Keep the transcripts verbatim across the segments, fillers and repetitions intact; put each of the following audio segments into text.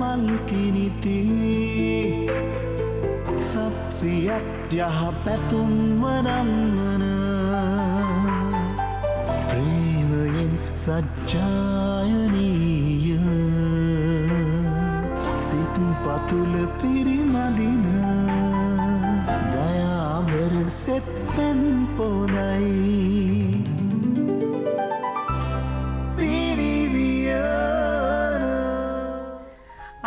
malkini ti sab siap jah petun manamana premayen sajjayaniya sit patul pirimadina daya berset pen podai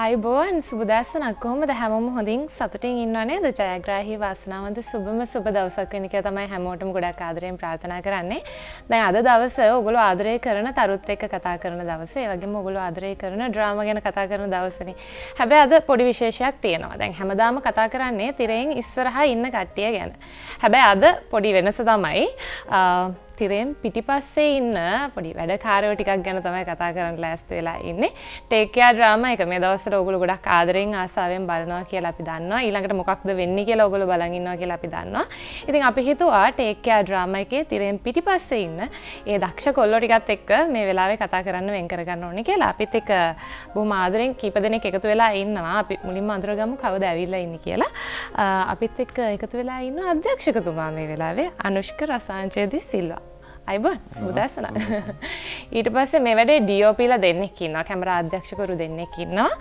අයිබෝන් සුබ දවසක් කොහොමද හැමෝම හොඳින් සතුටින් ඉන්නව නේද ජයග්‍රාහී වාසනාවන්ත සුබම සුබ දවසක් වෙන කියලා තමයි හැමෝටම ගොඩක් ආදරයෙන් ප්‍රාර්ථනා කරන්නේ. දැන් අද දවස ඔයගොල්ලෝ ආදරය කරන තරුත් එක්ක කතා කරන දවස. ඒ වගේම ඔයගොල්ලෝ ආදරය කරන ඩ්‍රාමා ගැන කතා කරන දවසනේ. හැබැයි අද පොඩි විශේෂයක් තියෙනවා. දැන් හැමදාම කතා කරන්නේ තිරෙන් ඉස්සරහා ඉන්න කට්ටිය ගැන. හැබැයි අද පොඩි වෙනස තමයි තිරෙන් පිටිපස්සේ ඉන්න පොඩි වැඩකාරයෝ ටිකක් ගැන තමයි කතා කරන්න ලෑස්ති වෙලා ඉන්නේ. ටේක් කෙයාර් ඩ්‍රාමා එක මේ දවස්වල ඔයගොල්ලෝ ගොඩක් ආදරෙන් ආසාවෙන් බලනවා කියලා අපි දන්නවා. ඊළඟට මොකක්ද වෙන්නේ කියලා ඔයගොල්ලෝ බලන් ඉන්නවා කියලා අපි දන්නවා. ඉතින් අපි හිතුවා ටේක් කෙයාර් ඩ්‍රාමා එකේ තිරෙන් පිටිපස්සේ ඉන්න ඒ දක්ෂ කොල්ලෝ ටිකත් එක්ක මේ වෙලාවේ කතා කරන්න වෙන් කරගන්න ඕනේ කියලා. අපිත් එක්ක බොහොම ආදරෙන් කීප දෙනෙක් එකතු වෙලා ඉන්නවා. අපි මුලින්ම අඳුරගමු කවුද ඇවිල්ලා ඉන්නේ කියලා. අපිත් එක්ක එකතු වෙලා ඉන්න අධ්‍යක්ෂකතුමා මේ වෙලාවේ අනුෂ්ක රසාංජේදී සිල්වා. අයිබෝන් සුබ දවසක්. ඊට පස්සේ මේ වැඩේ ඩීඕපීලා දෙන්නෙක් ඉන්නවා. කැමරා අධ්‍යක්ෂකවරු දෙන්නෙක් ඉන්නවා.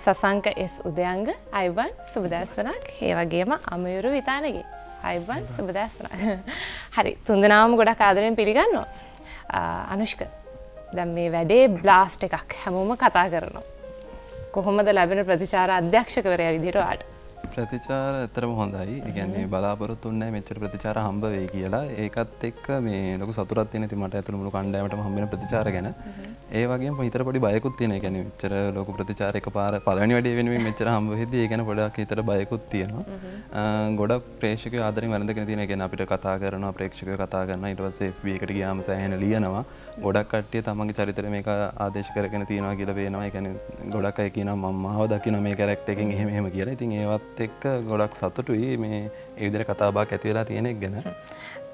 සසංක එස් උදයංග අයිබෝන් සුබ දවසක්. ඒ වගේම අමයුරු විතානගේ අයිබෝන් සුබ දවසක්. හරි තුන්දෙනාම ගොඩක් ආදරෙන් පිළිගන්නවා. අනුෂ්ක දැන් මේ වැඩේ බ්ලාස්ට් එකක් හැමෝම කතා කරනවා. කොහොමද ලැබෙන ප්‍රතිචාර අධ්‍යක්ෂකවරයා විදිහට ඔයාට? ප්‍රතිචාර ඇතරම හොඳයි. ඒ කියන්නේ බලාපොරොත්තු වෙන්නේ මෙච්චර ප්‍රතිචාර හම්බ වෙයි කියලා. ඒකත් එක්ක මේ ලොකු සතුටක් තියෙන ඉතින් මට ඇතුළු මුළු කණ්ඩායමටම හම්බ වෙන ප්‍රතිචාර ගැන. ඒ වගේම හිතට පොඩි බයකුත් තියෙනවා. ඒ කියන්නේ මෙච්චර ලොකු ප්‍රතිචාර එකපාර පළවෙනි වැඩේ වෙනුවෙන් මෙච්චර හම්බ වෙද්දී ඒ ගැන පොඩක් හිතට බයකුත් තියෙනවා. ගොඩක් ප්‍රේක්ෂකයෝ ආදරෙන් වැළඳගෙන තියෙනවා. ඒ කියන්නේ අපිට කතා කරනවා, ප්‍රේක්ෂකයෝ කතා කරනවා. ඊට පස්සේ එෆ් බී එකට ගියාම සෑහෙන ලියනවා. ගොඩක් කට්ටිය තමන්ගේ චරිතය මේක ආදේශ කරගෙන තියෙනවා කියලා පේනවා. ඒ කියන්නේ ගොඩක් අය කියනවා මම මාව දකින්න මේ කැරක්ටර් එකෙන් එහෙම එහෙම කියලා. ඉතින් ඒවත් එක්ක ගොඩක් සතුටුයි මේ ඒ විදිහට කතාබහක් ඇති වෙලා තියෙන එක ගැන.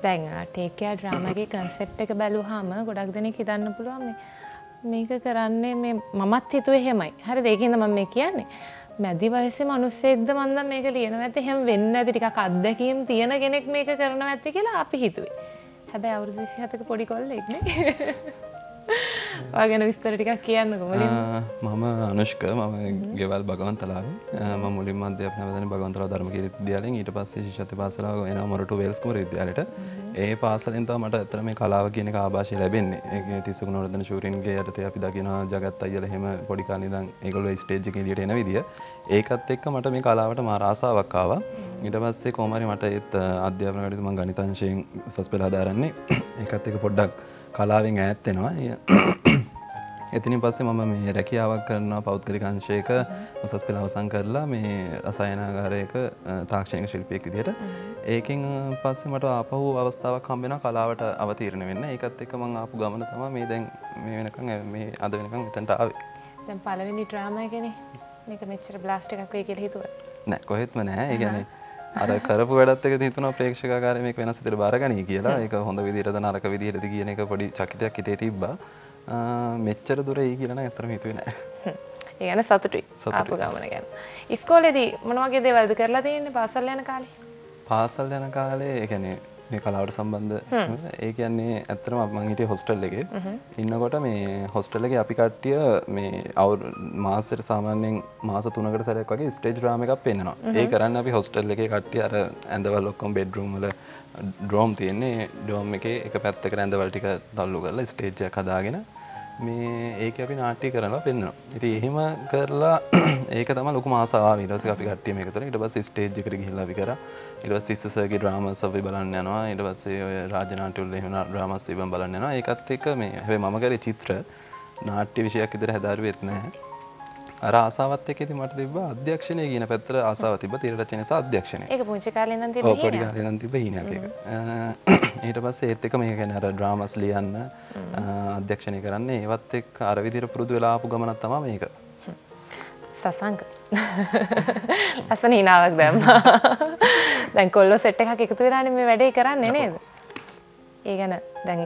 දැන් ටේක් කෙයාර් ඩ්‍රාමාගේ concept එක බැලුවාම ගොඩක් දෙනෙක් හිතන්න පුළුවන් මේ මේක කරන්නේ මේ මමත් හිතුවේ එහෙමයි. හරිද? ඒකින්ද මම මේ කියන්නේ. මැදි වයසේ මිනිස්සෙක්ද මන් දැන් මේක ලියනවා ඇත්තේ එහෙම වෙන්නේ නැති ටිකක් අත්දැකීම් තියෙන කෙනෙක් මේක කරනවා ඇත්තේ කියලා අපි හිතුවේ. හැබැයි අවුරුදු විසිහතක පොඩි කොල්ලෙක් නේ. ඔයාගෙන විස්තර ටිකක් කියන්නකෝ මුලින්ම. මම අනුෂ්ක මම ගෙවල් බගවන්තලාවේ මම මුලින්ම අධ්‍යාපනය ලැබුණේ බගවන්තලාව ධර්මකීර්ති විද්‍යාලයෙන්. ඊට පස්සේ ශිෂ්‍යත්ව පාසලාව එනවා මොරටු වේල්ස් කුමරු විද්‍යාලයට. ඒ පාසලෙන් තමයි මට ඇත්තට මේ කලාව කියන එක ආభాෂය ලැබෙන්නේ. ඒ තිස්ස ගුණ වර්ධන ශූරින්ගේ යටතේ අපි දකිනවා ජගත් අයියලා එහෙම පොඩි කාලේ ඉඳන් ඒගොල්ලෝ ස්ටේජ් එකේ එළියට එන විදිය. ඒකත් එක්ක මට මේ කලාවට මාර ආසාවක් ආවා. ඊට පස්සේ කොහොම හරි මට ඒත් අධ්‍යාපන වැඩේට මම ගණිත අංශයෙන් සස්පෙලා හදාරන්නේ. ඒකත් එක්ක පොඩ්ඩක් කලාවෙන් ඈත් වෙනවා. එතනින් පස්සේ මම මේ රැකියාවක් කරනවා පෞද්ගලික අංශයක උසස් පෙළ අවසන් කරලා මේ රසායනාගාරයක තාක්ෂණික ශිල්පියෙක් විදිහට. ඒකෙන් පස්සේ මට ආපහු අවස්ථාවක් හම්බ වෙනවා කලාවට අවතීර්ණ වෙන්න. ඒකත් එක්ක මම ආපු ගමන තමයි මේ දැන් මේ වෙනකන් මේ අද වෙනකන් මෙතනට ආවේ. දැන් පළවෙනි ඩ්‍රාමා එකනේ. මේක මෙච්චර බ්ලාස්ට් එකක් වෙයි කියලා හිතුවද? නෑ කොහෙත්ම නෑ. ඒ කියන්නේ අර කරපු වැඩත් එක්ක හිතනවා ප්‍රේක්ෂකාගාරය මේක වෙනස් විදිහට බාරගනී කියලා. ඒක හොඳ විදිහටද නරක විදිහටද කියන එක පොඩි චකිතයක් හිතේ තිබ්බා. මෙච්චර දුර එයි කියලා නම් අතරම හිතුවේ නැහැ. ඒ කියන්නේ සතුටුයි ආපු ගමන ගැන. ඉස්කෝලේදී මොන වගේ දේවල්ද කරලා තියෙන්නේ පාසල් යන කාලේ? පාසල් යන කාලේ ඒ කියන්නේ මේ කලාවට සම්බන්ධ ඒ කියන්නේ ඇත්තටම මම හිටියේ හොස්ටල් එකේ. ඉන්නකොට මේ හොස්ටල් එකේ අපි කට්ටිය මේ මාසෙට සාමාන්‍යයෙන් මාස තුනකට සැරයක් වගේ ස්ටේජ් ඩ්‍රාමා එකක් පෙන්නනවා. ඒ කරන්නේ අපි හොස්ටල් එකේ කට්ටිය අර ඇඳවල් ඔක්කොම බෙඩ්රූම් වල ඩ්‍රෝම් තියෙන්නේ. ඩ්‍රෝම් එකේ එක පැත්තකට ඇඳවල් ටික තල්ලු කරලා ස්ටේජ් එකක් හදාගෙන මේ ඒක අපි නාට්‍ය කරනවා පෙන්නනවා. ඉතින් එහෙම කරලා ඒක තමයි ලොකුම ආසාව. ඊට පස්සේ අපි කට්ටිය මේක කරලා ඊට පස්සේ ස්ටේජ් එකට ගිහිල්ලා අපි කරා. ඊට පස්සේ තිස්ස සර්ගේ ඩ්‍රාමාස් අපි බලන්න යනවා. ඊට පස්සේ ඔය රාජ නාට්‍ය වල එහෙම ඩ්‍රාමාස් තිබ්බම බලන්න යනවා. ඒකත් එක්ක මේ හැබැයි මම කරේ චිත්‍ර නාට්‍ය විෂයක් විතර හැදාරුවෙත් නැහැ. අර ආසාවත් එක්ක ඉතින් මට තිබ්බා අධ්‍යක්ෂණය කියන පැත්තට ආසාව තිබ්බා. තිර රචනය සහ අධ්‍යක්ෂණය. ඒක පුංචි කාලේ ඉඳන් තිබ්බේ. ඔව් පොඩි කාලේ ඉඳන් තිබ්බේ ඊනක් එක. ඊට පස්සේ ඒත් එක මේක ගැන අර ඩ්‍රාමාස් ලියන්න අධ්‍යක්ෂණය කරන්නේ ඒවත් එක්ක අර විදිහට පුරුදු වෙලා ආපු ගමනක් තමයි මේක. සසංක. අසන ඊනාවක් දැම්මා. දැන් කොල්ලෝ සෙට් එකක් එකතු වෙලානේ මේ වැඩේ කරන්නේ නේද? ඒ ගැන දැන්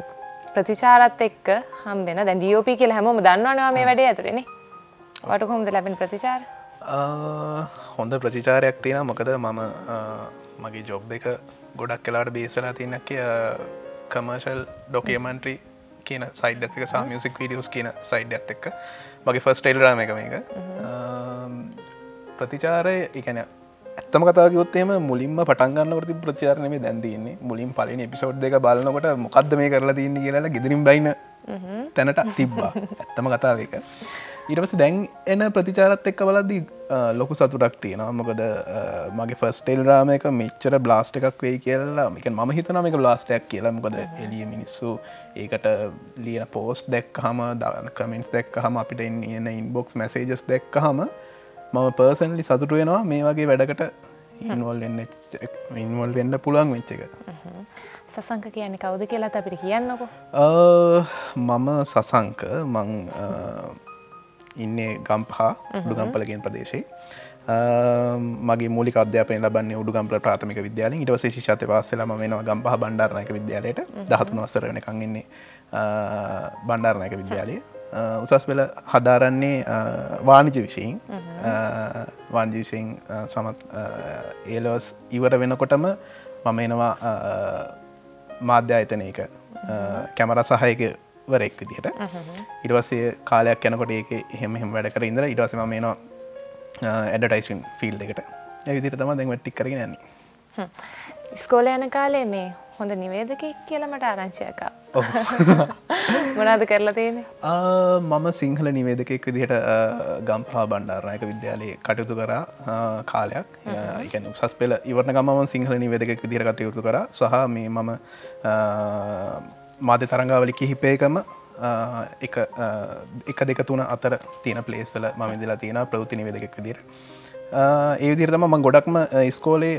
ප්‍රතිචාරات එක්ක හම්බ වෙන දැන් ඩීඕපී කියලා හැමෝම දන්නවනේ මේ වැඩේ ඇතුලේ නේ. වට කොහොමද ලැබෙන ප්‍රතිචාර? හොඳ ප්‍රතිචාරයක් තියෙනවා. මොකද මම මගේ ජොබ් එක ගොඩක් වෙලාවට බේස් වෙලා තියෙන්නේ කමර්ෂල් ඩොකියුමන්ටරි කියන සයිඩ් එකත් එක්ක සහ මියුසික් වීඩියෝස් කියන සයිඩ් එකත් එක්ක මගේ ෆස්ට් ටෙලිග්‍රෑම් එක මේක. ප්‍රතිචාරය ඒ කියන්නේ ඇත්තම කතාව කිව්වොත් එහෙම මුලින්ම පටන් ගන්නකොට තිබ්බ ප්‍රතිචාර නෙමෙයි දැන් තියෙන්නේ. මුලින් පළවෙනි එපිසෝඩ් දෙක බලනකොට මොකද්ද මේ කරලා තියෙන්නේ කියලා ගෙදරින් බයින තැනට තිබ්බා. ඇත්තම කතාව ඒක. ඊට පස්සේ දැන් එන ප්‍රතිචාරත් එක්ක බලද්දී ලොකු සතුටක් තියෙනවා. මොකද මගේ ෆස්ට් ටෙලිග්‍රෑම් එක මෙච්චර බ්ලාස්ට් එකක් වෙයි කියලා මම හිතනවා මේක බ්ලාස්ට් එකක් කියලා. මොකද එළිය මිනිස්සු ඒකට ලියන පෝස්ට් දැක්කහම දාන කමෙන්ට්ස් දැක්කහම අපිට එන ඉන්බොක්ස් මැසේජස් දැක්කහම මම පර්සනලි සතුට වෙනවා මේ වගේ වැඩකට ඉන්වෝල් වෙන්න ඉන්වෝල් වෙන්න පුළුවන් වෙච්ච එක. සසංක කියන්නේ කවුද කියලාත් අපිට කියන්නකෝ. මම සසංක මං ඉන්නේ ගම්පහ උඩුගම්පලගෙන් ප්‍රදේශයේ. මගේ මූලික අධ්‍යාපනය ලබන්නේ උඩුගම්පල ප්‍රාථමික විද්‍යාලයෙන්. ඊට පස්සේ ශිෂ්‍යත්වයට පාස් වෙලා මම එනවා ගම්පහ බණ්ඩාරනායක විද්‍යාලයට. දහතුන් වසර වෙනකන් ඉන්නේ බණ්ඩාරනායක විද්‍යාලයේ. උසස් පෙළ හදාරන්නේ වාණිජ විෂයෙන්. වාණිජ විෂයෙන් සමත් ඒලස් ඉවර වෙනකොටම මම එනවා මාධ්‍ය ආයතනයක කැමරා සහායක වරෙක් විදිහට. ඊට පස්සේ කාලයක් යනකොට ඒක එහෙම එහෙම වැඩ කර ඉඳලා ඊට පස්සේ මම එනවා ඇඩ්වර්ටයිසින් ෆීල්ඩ් එකට. ඒ විදිහට තමයි දැන් ටික් කරගෙන යන්නේ. ඉස්කෝලේ යන කාලේ මේ හොඳ නිවේදකයෙක් කියලා මට ආරංචියක් ආවා. මොනවද කරලා තියෙන්නේ? මම සිංහල නිවේදකයෙක් විදිහට ගම්පහ බණ්ඩාරනායක විද්‍යාලයේ කටයුතු කරා කාලයක්. ඒ කියන්නේ උසස් පෙළ ඉවරන ගමන් මම සිංහල නිවේදකයෙක් විදිහට කටයුතු කරා. සහ මේ මම මාධ්‍ය තරංගාවලි කිහිපයකම එක දෙක තුන අතර තියෙන ප්ලේස්වල මම ඉඳලා තියෙනවා ප්‍රවෘත්ති නිවේදකෙක් විදිහට. ඒ විදිහට තමයි මම ගොඩක්ම ඉස්කෝලේ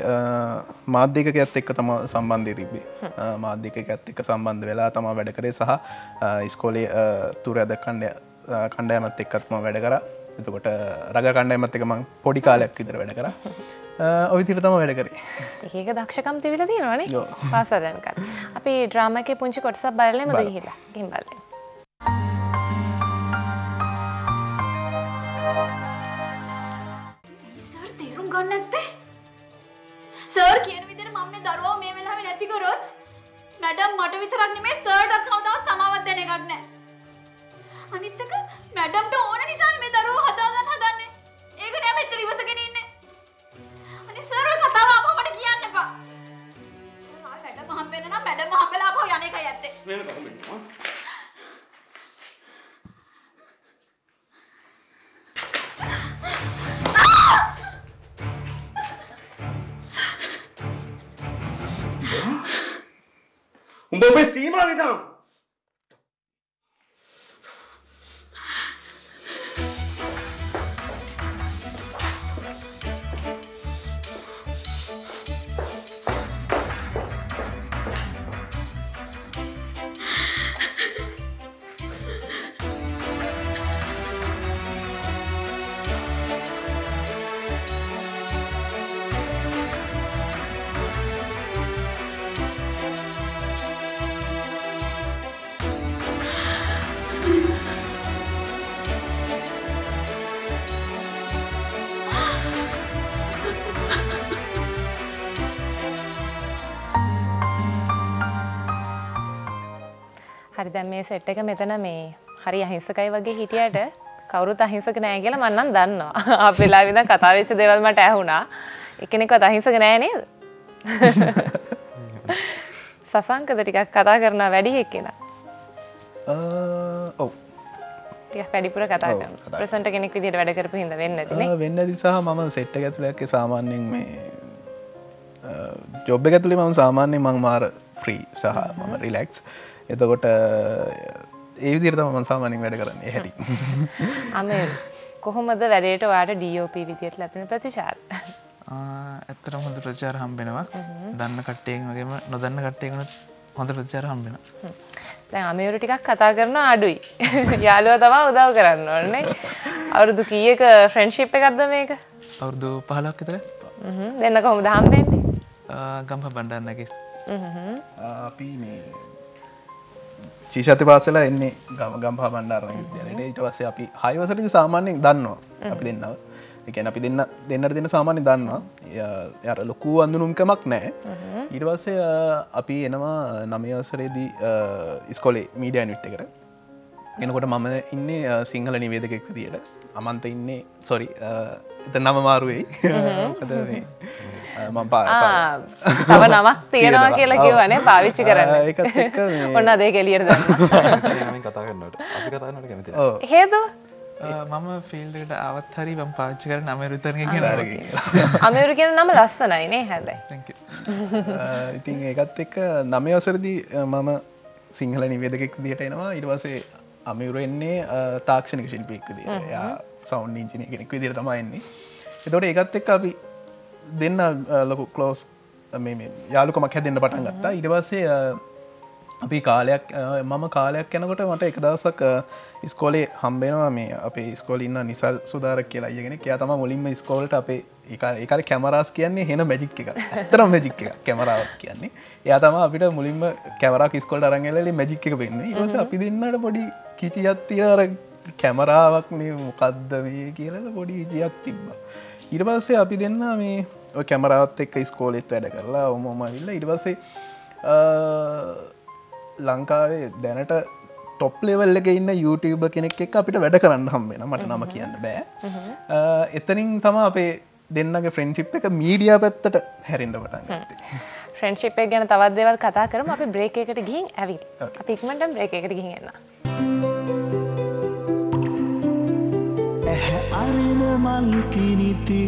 මාධ්‍යකයත් එක්ක තමයි සම්බන්ධය තිබ්බේ. මාධ්‍යකයත් එක්ක සම්බන්ධ වෙලා තමයි වැඩ කරේ සහ ඉස්කෝලේ තුරැද කණ්ඩායම කණ්ඩායමත් එක්කත් මම වැඩ කරා. එතකොට රග කණ්ඩායමත් එක්ක මම පොඩි කාලයක් විතර වැඩ කරා. ඔවිදිහට තමයි වැඩ කරේ. ඒක දක්ෂකම් තිබිලා තියෙනවා නේ. පාසල් යනකම්. අපි ඩ්‍රාමා එකේ පුංචි කොටසක් බලලම ගිහිලා. ගිහින් බලන්න. සර් තේරුම් ගන්න නැත්තේ? සර් කියන විදිහට මම මේ දරුවව මේ වෙලාවේ නැති කරොත් මැඩම් මට විතරක් නෙමෙයි සර්ටත් කවදාවත් සමාවක් දෙන එකක් නැහැ. අනිත් එක මැඩම්ට ඕන නිසානේ මේ දරුවව හදාගන්න හදන්නේ. ඒක නෑ මෙච්චර ඉවසගෙන ඉන්නේ. අනේ සර් ඔය කතාව ආපහු මට කියන්න එපා. සර් ආයි මැඩම් හම්බ වෙන්න නම් මැඩම් හම්බලා ආපහු යන්නේ කයි ඇත්තේ. මෙහෙම කරමු. උඹ ඔබේ සීමා විතරයි. හරි දැන් මේ සෙට් එක මෙතන මේ හරි අහිංසකයි වගේ හිටියට කවුරුත් අහිංසක නෑ කියලා මම නම් දන්නවා. අපේ වෙලාවෙ ඉඳන් කතා වෙච්ච දේවල් මට ඇහුණා. එක්කෙනෙක්වත් අහිංසක නෑ නේද? සසංකද ටිකක් කතා කරනවා වැඩි එක්කෙනා. අ ඔව්. ටිකක් වැඩිපුර කතා කරනවා. ප්‍රසන්ටර් කෙනෙක් විදිහට වැඩ කරපු හින්දා වෙන්නේ නැති නේ. වෙන්නේ නැති සහ මම සෙට් එක ඇතුළේ එක්ක සාමාන්‍යයෙන් මේ ජොබ් එක ඇතුළේ මම සාමාන්‍යයෙන් මම මාර ෆ්‍රී සහ මම රිලැක්ස්. එතකොට ඒ විදිහට තමයි මම සාමාන්‍යයෙන් වැඩ කරන්නේ හැටි. අනේ කොහොමද වැඩේට ඔයාට ඩී ඕ පී විදියට ලැබෙන ප්‍රතිචාර? ඇත්තටම හොඳ ප්‍රතිචාර හම්බෙනවා. දන්න කට්ටියන් වගේම නොදන්න කට්ටියන් උනත් හොඳ ප්‍රතිචාර හම්බෙනවා. දැන් අමීරු ටිකක් කතා කරනවා අඩුයි. යාළුවා තමයි උදව් කරන්න ඕනේ. අවුරුදු කීයක ෆ්‍රෙන්ඩ්ෂිප් එකක්ද මේක? අවුරුදු පහළක් විතර. හ්ම්. දැන් කොහොමද හම්බෙන්නේ? ගම්පහ බණ්ඩාරනායක. හ්ම් හ්ම්. අපි මේ චීෂති පාසල එන්නේ ගම්පහ බණ්ඩාරනායක විද්‍යාලයට. ඊට පස්සේ අපි හයවසරදී සාමාන්‍යයෙන් දන්නවා අපි දෙන්නව. ඒ කියන්නේ අපි දෙන්න දෙන්නට දෙන්න සාමාන්‍යයෙන් දන්නවා. යාර ලොකු අඳුනුම්කමක් නැහැ. ඊට පස්සේ අපි එනවා නවය වසරේදී ඉස්කෝලේ මීඩියා යුනිට් එකට. එනකොට මම ඉන්නේ සිංහල නිවේදකෙක් විදියට. අමන්ත ඉන්නේ සෝරි එතන නම මාරු වෙයි. මොකද මේ මම තව නමක් තියනවා කියලා කිව්වනේ පාවිච්චි කරන්න. ඒකත් එක්ක මේ ඔන්න අද ඒක එළියට දානවා. මම කතා කරනකොට අපි කතා කරනකොට කැමතියි. හේතුව මම ෆීල්ඩ් එකට ආවත් හරි මම පාවිච්චි කරන්නේ අමෙරිකන් කියන නම. අමෙරිකන් නම ලස්සනයි නේ හැබැයි. Thank you. ඉතින් ඒකත් එක්ක නවය වසරේදී මම සිංහල නිවේදකෙක් විදියට එනවා. ඊට පස්සේ අමිවරෙන්නේ තාක්ෂණික ශිල්පියෙක් විදියට. එයා සවුන්ඩ් ඉංජිනියර් කෙනෙක් විදියට තමයි එන්නේ. ඒතකොට ඒකත් එක්ක අපි දෙන්න ලොකු ක්ලෝස් මේ මේ යාළුකමක් හැදෙන්න පටන් ගත්තා. ඊට පස්සේ අපි කාලයක් මම කාලයක් යනකොට මට එක දවසක් ඉස්කෝලේ හම්බ වෙනවා මේ අපේ ඉස්කෝලේ ඉන්න නිසල් සුදාරක් කියලා අයියා කෙනෙක්. එයා තමයි මුලින්ම ඉස්කෝලේට අපේ ඒ කාලේ ඒ කාලේ කැමරාස් කියන්නේ හේන මැජික් එකක්. අතරම මැජික් එකක් කැමරාවක් කියන්නේ. එයා තමයි අපිට මුලින්ම කැමරාවක් ඉස්කෝලේට අරන් ඇවිල්ලා මැජික් එක වෙන්නේ. ඊට පස්සේ අපි දෙන්නට පොඩි කිචියක් තියෙන අර කැමරාවක් මේ මොකද්ද මේ කියලා පොඩි ඉජියක් තිබ්බා. ඊට පස්සේ අපි දෙන්න මේ ඔය කැමරාවත් එක්ක ඉස්කෝලෙත් වැඩ කරලා ඔමම ඇවිල්ලා ඊට පස්සේ ලංකාවේ දැනට টপ ලෙවල් එකේ ඉන්න YouTuber කෙනෙක් එක්ක අපිට වැඩ කරන්න හම්බ වෙනවා. මට නම කියන්න බෑ. එතනින් තමයි අපේ දෙන්නගේ ෆ්‍රෙන්ඩ්ෂිප් එක මීඩියා පැත්තට හැරෙන්න පටන් ගත්තේ. ෆ්‍රෙන්ඩ්ෂිප් එක ගැන තවත් දේවල් කතා කරමු. අපි බ්‍රේක් එකකට ගිහින් ඇවිත් අපි ඉක්මනටම බ්‍රේක් එකකට ගිහින් එනවා. මල්කිනිති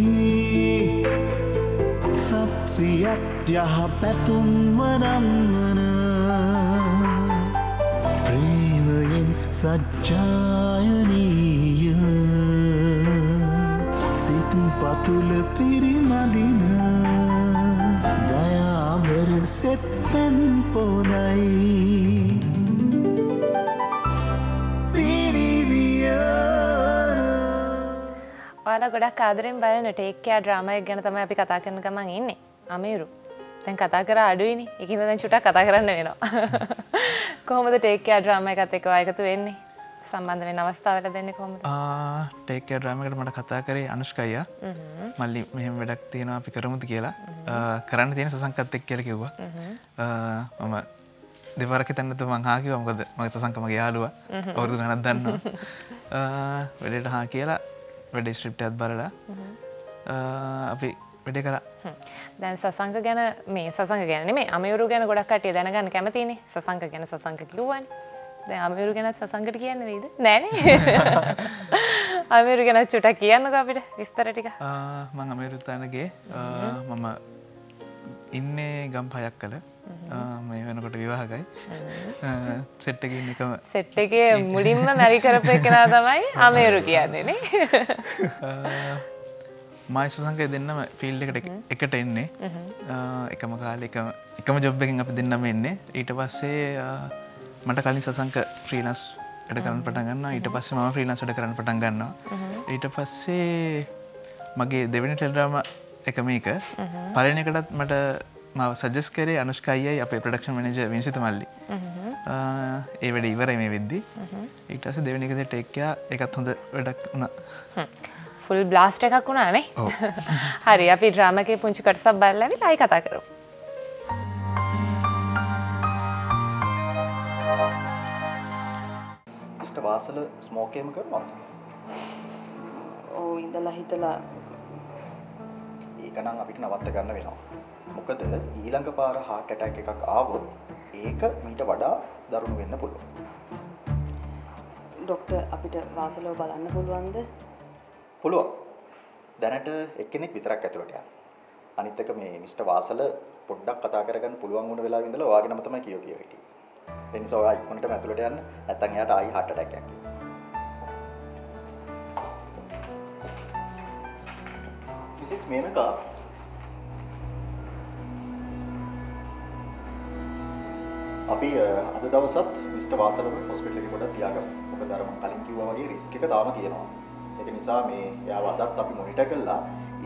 සත්සියක් යහ පැතුම් වනම්මන ප්‍රේමයෙන් සජ්ජායනීය සිත් පතුල පිරිමදින දයාබර සෙත්පෙන් පොදයි ඔයාලා ගොඩක් ආදරෙන් බලන ටේක් කෙයාර් ඩ්‍රාමා එක ගැන තමයි අපි කතා කරන ගමන් ඉන්නේ. අමීරු දැන් කතා කරා අඩුයිනේ. ඒකින්ද දැන් චුට්ටක් කතා කරන්න වෙනවා. කොහොමද ටේක් කෙයාර් ඩ්‍රාමා එකත් එක්ක ඔයා එකතු වෙන්නේ? සම්බන්ධ වෙන අවස්ථාවල දෙන්නේ කොහොමද? ආ ටේක් කෙයාර් ඩ්‍රාමා එකට මට කතා කරේ අනුෂ්කා අයියා. මල්ලි මෙහෙම වැඩක් තියෙනවා අපි කරමුද කියලා. කරන්න තියෙන සසංකත් එක්ක කියලා කිව්වා. මම දෙවරක් හිතන්නත් මං හා කිව්වා. මොකද මගේ සසංකමගේ යාළුවා. අවුරුදු ගණනක් දන්නවා. වැඩේට හා කියලා වැඩේ ස්ක්‍රිප්ට් බලලා අපි වැඩේ කරා. දැන් සසංක ගැන මේ සසංක ගැන නෙමෙයි අමයුරු ගැන ගොඩක් කට්ටිය දැනගන්න කැමතිනේ. සසංක ගැන සසංක කිව්වනේ. දැන් අමයුරු ගැනත් සසංකට කියන්නේ වෙයිද? නෑනේ. අමයුරු ගැන චුට්ටක් කියන්නකෝ අපිට විස්තර ටික. මම අමයුරුත් අනගේ මම ඉන්නේ ගම්පහයක් කල. මේ වෙනකොට විවාහකයි. සෙට් එකේ ඉන්න එකම සෙට් එකේ මුලින්ම මැරි කරපු එකනා තමයි අමීරු කියන්නේ නේ. මයි සසංකේ දෙන්නම ෆීල්ඩ් එකට එකට එන්නේ. එකම කාලේ එකම එකම ජොබ් එකකින් අපි දෙන්නම එන්නේ. ඊට පස්සේ මට කලින් සසංක ෆ්‍රීලන්ස් වැඩ කරන්න පටන් ගන්නවා. ඊට පස්සේ මම ෆ්‍රීලන්ස් වැඩ කරන්න පටන් ගන්නවා. ඊට පස්සේ මගේ දෙවෙනි ටෙලිග්‍රාම එක මේක පළවෙනි එකටත් මට මාව සජෙස්ට් කරේ අනුෂ්කා අයියයි අපේ ප්‍රොඩක්ෂන් මැනේජර් වින්සිත මල්ලි. ඒ වැඩේ ඉවරයි මේ වෙද්දි. ඊට පස්සේ දෙවෙනි එකේ ටේක් කියා ඒකත් හොඳ වැඩක් වුණා. ෆුල් බ්ලාස්ට් එකක් වුණා නේ. හරි අපි ඩ්‍රාමා එකේ පුංචි කොටසක් බලලා ඉතින් ආයි කතා කරමු. ඉස්ත වාසල ස්මෝක් එකම කරනවද? ඕ ඉඳලා හිටලා ඒකනම් අපිට නවත්ත ගන්න වෙනවා. මොකද ඊළඟ පාර heart attack එකක් ආවොත් ඒක මීට වඩා දරුණු වෙන්න පුළුවන්. ડોක්ටර් අපිට වාසලව බලන්න පුළුවන්ද? පුළුවන්. දැනට එක්කෙනෙක් විතරක් ඇතුළට යන්න. අනිත් එක මේ මිස්ටර් වාසල පොඩ්ඩක් කතා කරගන්න පුළුවන් වුණ වෙලාවෙ ඉඳලා ඔයාගේ නම තමයි කියෝ කියෝ හිටියේ. ඒ නිසා ඔයා ඉක්මනටම ඇතුළට යන්න. නැත්තම් එයාට ආයි heart attack එකක් එනවා. මිසස් මේනකා අපි අද දවසත් මිස්ටර් වාසල හොස්පිටල් එකේ පොඩ්ඩක් තියාගමු. මොකද අර මම කලින් කිව්වා වගේ රිස්ක් එක තාම තියෙනවා. ඒක නිසා මේ එයාව අදත් අපි මොනිටර් කළා.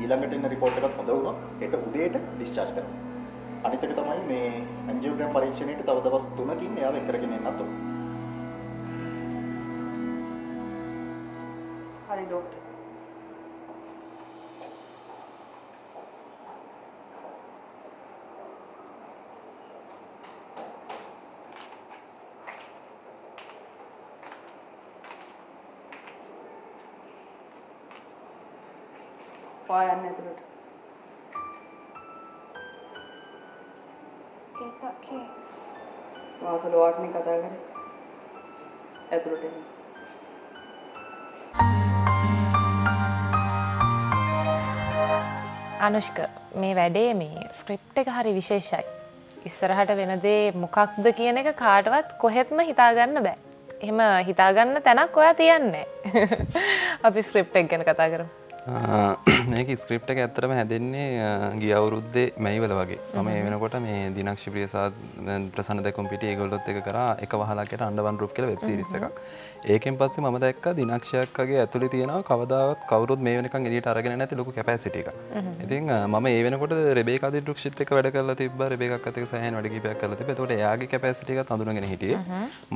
ඊළඟට එන රිපෝට් එකත් හොඳ වුණා. ඒක උදේට ඩිස්චාර්ජ් කරනවා. අනිත් එක තමයි මේ ඇන්ජියෝග්‍රෑම් පරීක්ෂණයට තව දවස් තුනකින් එයාව එක් කරගෙන එන්නත් ඕනේ. find out. Why unnatural? Kita ke? वहाँ से लोग नहीं कहता करे, ऐतरों टेन අනුෂ්ක මේ වැඩේ මේ ස්ක්‍රිප්ට් එක හරි විශේෂයි. ඉස්සරහට වෙන දේ මොකක්ද කියන එක කාටවත් කොහෙත්ම හිතාගන්න බෑ. එහෙම හිතාගන්න තැනක් ඔයා තියන්නේ නැහැ. අපි ස්ක්‍රිප්ට් එක ගැන කතා කරමු. මේක ස්ක්‍රිප්ට් එක ඇත්තටම හැදෙන්නේ ගිය අවුරුද්දේ මැයිවල වගේ. මම ඒ වෙනකොට මේ දිනක්ෂි ප්‍රියසාත් ප්‍රසන්න දෙකම් පිටි ඒගොල්ලොත් එක කරා එක වහලකට අන්ඩවන් රූප් කියලා වෙබ් සීරීස් එකක්. ඒකෙන් පස්සේ මම දැක්කා දිනක්ෂියක් වගේ ඇතුලේ තියෙනවා කවදාවත් කවුරුත් මේ වෙනකන් එළියට අරගෙන නැති ලොකු කැපැසිටි එකක්. ඉතින් මම ඒ වෙනකොට රෙබේකා දිඩුක්ෂිත් එක්ක වැඩ කරලා තිබ්බා. රෙබේකාත් එක්ක සෑහෙන වැඩ කීපයක් කරලා තිබ්බා. ඒතකොට එයාගේ කැපැසිටි එකත් හඳුනගෙන හිටියේ.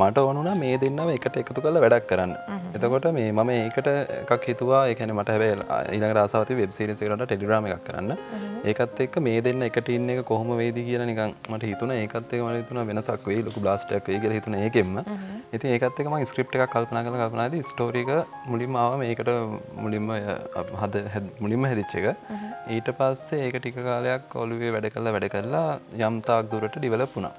මට ඕන වුණා මේ දෙන්නම එකට එකතු කරලා වැඩක් කරන්න. එතකොට මේ මම ඒකට එකක් හිතුවා. ඒ කියන්නේ මට හැබැයි ඊළඟට ආසාවති වෙබ් සීරීස් එකකට ටෙලිග්‍රෑම් එකක් කරන්න. ඒකත් එක්ක මේ දෙන්න එකට ඉන්න එක කොහොම වෙයිද කියලා නිකන් මට හිතුණා. ඒකත් එක්ක මට හිතුණා වෙනසක් වෙයි, ලොකු බ්ලාස්ට් එකක් වෙයි කියලා හිතුණා ඒකෙන්ම. ඉතින් ඒකත් එක්ක මම ස්ක්‍රිප්ට් එකක් කල්පනා කරලා කල්පනාදී ස්ටෝරි එක මුලින්ම ආවා මේකට මුලින්ම හද මුලින්ම හැදිච්ච එක. ඊට පස්සේ ඒක ටික කාලයක් ඔළුවේ වැඩ කළා වැඩ කළා යම් තාක් දුරට ඩිවෙලොප් වුණා.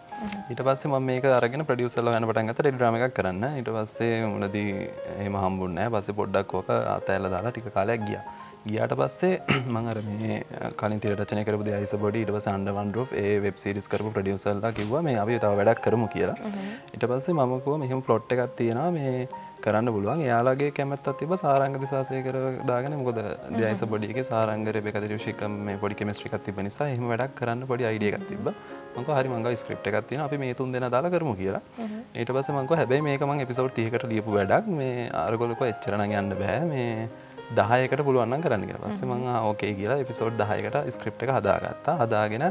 ඊට පස්සේ මම මේක අරගෙන ප්‍රොඩියුසර්ලා යන පටන් ගත්තා ටෙලිග්‍රෑම් එකක් කරන්න. ඊට පස්සේ මුලදී එහෙම හම්බුන්නේ නැහැ. පස්සේ පොඩ්ඩක් ඕක අතහැරලා දාලා ටික කාලයක් ගියා. ගියාට පස්සේ මම අර මේ කලින් තිර රචනය කරපු The Ice Body ඊට පස්සේ Under One Roof ඒ වෙබ් සීරීස් කරපු ප්‍රොඩියුසර්ලා කිව්වා මේ අපි තව වැඩක් කරමු කියලා. ඊට පස්සේ මම කිව්වා මෙහෙම ප්ලොට් එකක් තියෙනවා මේ කරන්න පුළුවන්. එයාලගේ කැමැත්තක් තිබ්බා සාරංග දිසාසය කර දාගෙන. මොකද The Ice Body එකේ සාරංග රෙබේකා දිරුෂික මේ පොඩි කෙමිස්ට්‍රි එකක් තිබ්බ නිසා එහෙම වැඩක් කරන්න පොඩි අයිඩියා එකක් තිබ්බා. මම කිව්වා හරි මං ගාව ස්ක්‍රිප්ට් එකක් තියෙනවා අපි මේ තුන් දෙනා දාලා කරමු කියලා. ඊට පස්සේ මම කිව්වා හැබැයි මේක මං එපිසෝඩ් තිහකට ලියපු වැඩක්. මේ අරගොල්ලෝ කිව්වා එච්චර නම් යන්න බෑ මේ දහයකට පුළුවන් නම් කරන්න කියලා. පස්සේ මම ආ ඕකේ කියලා එපිසෝඩ් දහයකට ස්ක්‍රිප්ට් එක හදාගත්තා. හදාගෙන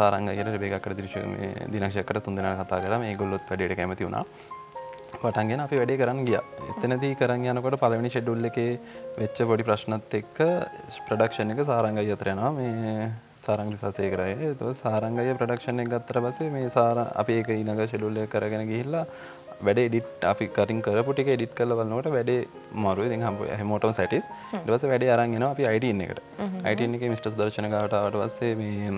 සාරංගය කියන රෙබේකාකට දිරිෂක මේ දිනක්ෂයකට තුන් දෙනා කතා කරා. මේගොල්ලොත් වැඩේට කැමති වුණා. පටන්ගෙන අපි වැඩේ කරන්න ගියා. එතනදී කරන් යනකොට පළවෙනි ෂෙඩියුල් එකේ වෙච්ච පොඩි ප්‍රශ්නත් එක්ක ප්‍රොඩක්ෂන් එක සාරංගය අතර යනවා. මේ සාරංගලි සාසේ කරා. ඒතකොට සාරංගය ප්‍රොඩක්ෂන් එක ගත්තට පස්සේ මේ සාර අපි ඒක ඊළඟ ෂෙඩියුල් එක කරගෙන ගිහිල්ලා වැඩේ එඩිට් අපි කටින් කරපු ටික එඩිට් කරලා බලනකොට වැඩේ මාරුයි. ඉතින් හැමෝටම සැටිස්. ඊට පස්සේ වැඩේ අරන් එනවා අපි අයිටීන් එකට. අයිටීන් එකේ මිස්ටර්ස් දර්ශන ගාවට ආවට පස්සේ මේ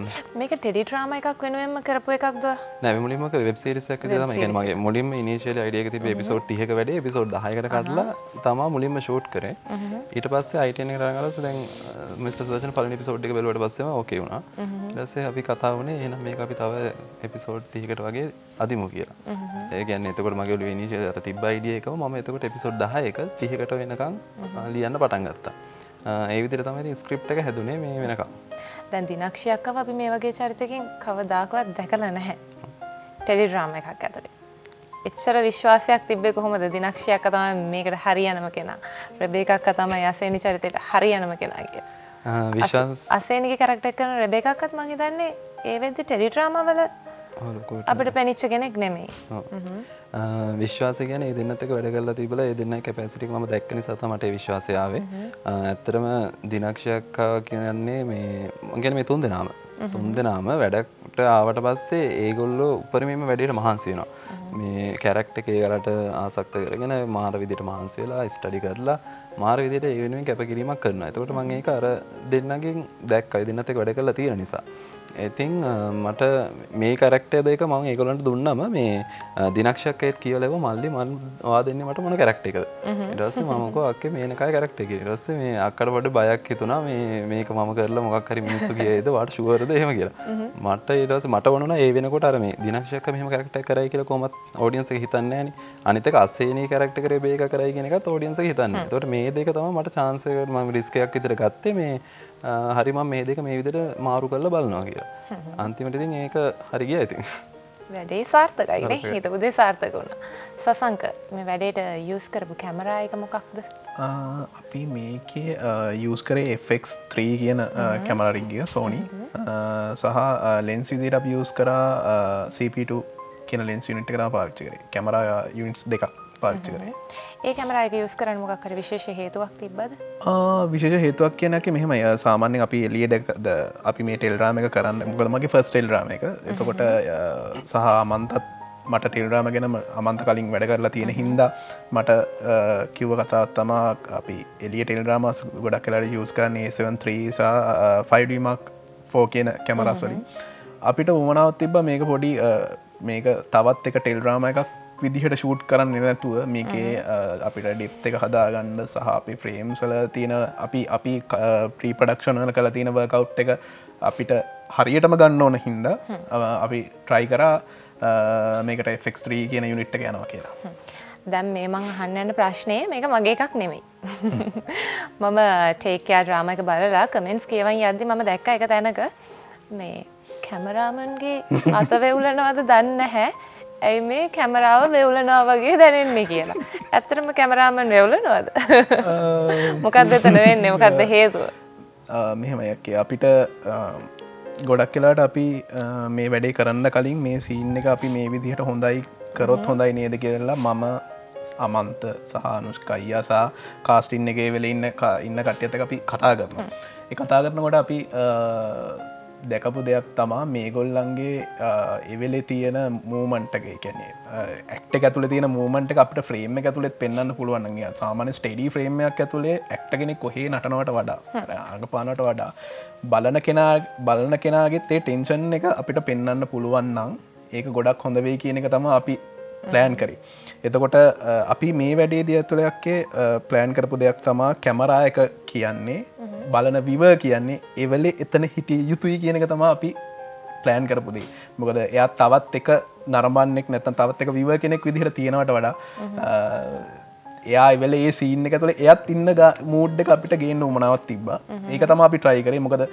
මේක ටෙලි ඩ්‍රාමා එකක් වෙනුවෙන්ම කරපු එකක්ද? නෑ මේ මුලින්ම වෙබ් සීරීස් එකක් විදිහට තමයි. ඒ කියන්නේ මගේ මුලින්ම ඉනිෂියලි අයිඩියා එක තිබ්බේ එපිසෝඩ් තිහක වැඩේ එපිසෝඩ් දහයකට කඩලා තමයි මුලින්ම ෂූට් කරේ. ඊට පස්සේ අයිටීන් එකට අරන් ගාලා දැන් මිස්ටර්ස් දර්ශන පළවෙනි එපිසෝඩ් එක බැලුවට පස්සේම ඕකේ වුණා. ඊට පස්සේ අපි කතා වුණේ එහෙනම් මේක අපි තව එපිසෝඩ් තිහකට වගේ අදිමු කියලා. ඒ කියන්නේ එතකොට මගේ ඔළුවේ ඉනිෂියල් අර තිබ්බ අයිඩියා එකම මම එතකොට එපිසෝඩ් දහයක තිහකට වෙනකන් ලියන්න පටන් ගත්තා. ඒ විදිහට තමයි ස්ක්‍රිප්ට් එක හැදුනේ මේ වෙනකන්. දැන් දිනක්ෂියක් අව අපි මේ වගේ චරිතකින් කවදාකවත් දැකලා නැහැ. ටෙලි ඩ්‍රාමා එකක් ඇතුලේ. එච්චර විශ්වාසයක් තිබ්බේ කොහොමද? දිනක්ෂියක් තමයි මේකට හරියනම කෙනා. රෙබේකාක් තමයි අසේනි චරිතයට හරියනම කෙනා කියලා. විශ්වාස අසේනිගේ කැරක්ටර් එක කරන රෙබේකාක්වත් මම හිතන්නේ ඒ වෙද්දි ටෙලි ඩ්‍රාමා වල අපිට පෙනිච්ච කෙනෙක් නෙමෙයි. විශ්වාසය කියන්නේ ඒ දෙන්නත් එක්ක වැඩ කරලා තිබලා ඒ දෙන්නයි කැපැසිටි එක මම දැක්ක නිසා තමයි මට ඒ විශ්වාසය ආවේ. ඇත්තටම දිනක්ෂියක් කියන්නේ මේ කියන්නේ මේ තුන් දෙනාම තුන් දෙනාම වැඩට ආවට පස්සේ ඒගොල්ලෝ උපරිමයෙන්ම වැඩේට මහන්සි වෙනවා. මේ කැරක්ටර් එකේ වලට ආසක්ත කරගෙන මාර විදියට මහන්සි වෙලා ස්ටඩි කරලා මාර විදියට ඒ වෙනුවෙන් කැපකිරීමක් කරනවා. ඒකට මම ඒක අර දෙන්නගෙන් දැක්කා. ඒ දෙන්නත් එක්ක වැඩ කරලා තියෙන නිසා. ඉතින් මට මේ කැරක්ටර් දෙක මම ඒගොල්ලන්ට දුන්නම මේ දිනක්ෂයක් ඒත් කියලා ලැබුවා මල්ලි මන් ඔයා දෙන්නේ මට මොන කැරක්ටර් එකද? ඊට පස්සේ මම කෝ අක්කේ මේනකයි කැරක්ටර් එක. ඊට පස්සේ මේ අක්කට පොඩ්ඩ බයක් හිතුණා මේ මේක මම කරලා මොකක් හරි මිනිස්සු කියයිද වාට ෂුවර් එහෙම කියලා. මට ඊට පස්සේ මට වුණා ඒ වෙනකොට අර මේ දිනක්ෂයක මෙහෙම කැරක්ටර් එක කරයි කියලා කොහොමත් ඔඩියන්ස් එක හිතන්නේ නැහනේ. අනිත් එක අසේනී කැරක්ටර් කරේ මේක කරයි කියන එකත් ඔඩියන්ස් එක හිතන්නේ. ඒතකොට මේ දෙක තමයි මට chance එකකට මම risk එකක් විතර ගත්තේ මේ හරි මම මේ දෙක මේ විදිහට මාරු කරලා බලනවා කියලා. අන්තිමට ඉතින් ඒක හරි ගියා ඉතින්. වැඩේ සාර්ථකයි නේ. හිතපු දේ සාර්ථක වුණා. සසංක මේ වැඩේට use කරපු කැමරා එක මොකක්ද? අපි මේකේ යූස් කරේ එෆ් එක්ස් ත්‍රී කියන කැමරා රිග්ගිය Sony සහ ලෙන්ස් විදිහට අපි යූස් කරා සී පී ටූ කියන ලෙන්ස් යුනිට් එක තමයි පාවිච්චි කරේ. කැමරා යුනිට්ස් දෙකක්. පාවිච්චි කරේ. ඒ කැමරා එක යූස් කරන්න මොකක් හරි විශේෂ හේතුවක් තිබ්බද? ආ විශේෂ හේතුවක් කියන එක මෙහෙමයි. සාමාන්‍යයෙන් අපි එළියට අපි මේ ටෙලිග්‍රෑම් එක කරන්න මොකද මගේ ෆස්ට් ටෙලිග්‍රෑම් එක. එතකොට සහ අමන්තත් මට ටෙලිග්‍රෑම් ගැනම අමන්ත කලින් වැඩ කරලා තියෙන හින්දා මට කිව්ව කතාවක් තමයි අපි එළිය ටෙලිග්‍රෑම් ගොඩක් වෙලාට යූස් කරන්නේ A seven three සහ five D mark four කියන කැමරාස් වලින්. අපිට වුණාවත් තිබ්බා මේක පොඩි මේක තවත් එක ටෙලිග්‍රෑම් එකක් විදිහට ෂූට් කරන්න නැතුව මේකේ අපිට ඩෙප්ත් එක හදාගන්න සහ අපේ ෆ්‍රේම්ස් වල තියෙන අපි අපි ප්‍රී ප්‍රොඩක්ෂන් වල කරලා තියෙන වර්ක් අවුට් එක අපිට හරියටම ගන්න ඕන හින්දා අපි try කරා මේකට F X three කියන යුනිට් එක යනවා කියලා. දැන් මේ මං අහන්න යන ප්‍රශ්නේ මේක මගේ එකක් නෙමෙයි. මම ටේක් කෙයා ඩ්‍රාමා එක බලලා කමෙන්ට්ස් කියවන් යද්දි මම දැක්කා එක තැනක මේ කැමරාමන්ගේ අත වේවුලනවද දන්නේ නැහැ. ඇයි මේ කැමරාව වේවුලනවා වගේ දැනෙන්නේ කියලා. ඇත්තටම කැමරාමන් වේවුලනවද? මොකක්ද එතන වෙන්නේ? මොකක්ද හේතුව? මෙහෙමයි යකේ අපිට ගොඩක් වෙලාට අපි මේ වැඩේ කරන්න කලින් මේ සීන් එක අපි මේ විදිහට හොඳයි කරොත් හොඳයි නේද කියලා මම අමන්ත සහ අනුෂ්කයියා සහ කාස්ටින් එකේ වෙලේ ඉන්න ඉන්න කට්ටියත් එක්ක අපි කතා කරනවා. ඒ කතා කරනකොට අපි දැකපු දෙයක් තමයි මේගොල්ලන්ගේ ඒ වෙලේ තියෙන මූවමන්ට් එක. ඒ කියන්නේ ඇක්ට් එක ඇතුලේ තියෙන මූවමන්ට් එක අපිට ෆ්‍රේම් එක ඇතුලේත් පෙන්වන්න පුළුවන් නම් සාමාන්‍ය ස්ටඩි ෆ්‍රේම් එකක් ඇතුලේ ඇක්ටර් කෙනෙක් කොහේ නටනවට වඩා අඟපානවට වඩා බලන කෙනා බලන කෙනාගෙත් ඒ ටෙන්ෂන් එක අපිට පෙන්වන්න පුළුවන් නම් ඒක ගොඩක් හොඳ වෙයි කියන එක තමයි අපි ප්ලෑන් කරේ. එතකොට අපි මේ වැඩේදී ඇතුළේ ප්ලෑන් කරපු දෙයක් තමයි කැමරා එක කියන්නේ බලන viewer කියන්නේ ඒ වෙලේ එතන හිටිය යුතුයි කියන එක තමයි අපි ප්ලෑන් කරපු දෙය. මොකද එයා තවත් එක නරඹන්නෙක් නැත්නම් තවත් එක viewer කෙනෙක් විදිහට තියෙනවට වඩා එයා ඒ වෙලේ ඒ සීන් එක ඇතුළේ එයාත් ඉන්න මූඩ් එක අපිට ගේන්න උවමනාවක් තිබ්බා. ඒක තමයි අපි try කරේ. මොකද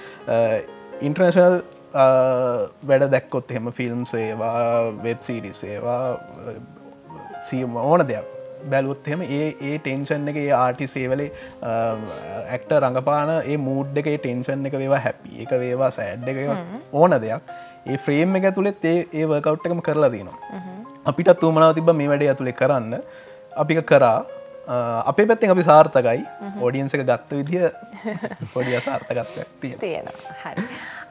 ඉන්ටර්නැෂනල් වැඩ දැක්කොත් එහෙම ෆිල්ම්ස් ඒවා වෙබ් සීරීස් ඒවා සීම ඕන දෙයක් බැලුවොත් එහෙම ඒ ඒ ටෙන්ෂන් එක ඒ ආටිස් ඒ වෙලේ ඇක්ටර් රඟපාන ඒ මූඩ් එක ඒ ටෙන්ෂන් එක වේවා හැපි එක වේවා සෑඩ් එක වේවා ඕන දෙයක් ඒ ෆ්‍රේම් එක ඇතුළෙත් ඒ ඒ වර්ක් අවුට් එකම කරලා දිනවා. අපිටත් උවමනාවක් තිබ්බා මේ වැඩේ ඇතුළේ කරන්න. අපි කරා අපේ පැත්තෙන් අපි සාර්ථකයි. ඔඩියන්ස් එක ගත්ත විදිය පොඩි අසාර්ථකත්වයක් තියෙනවා. හරි.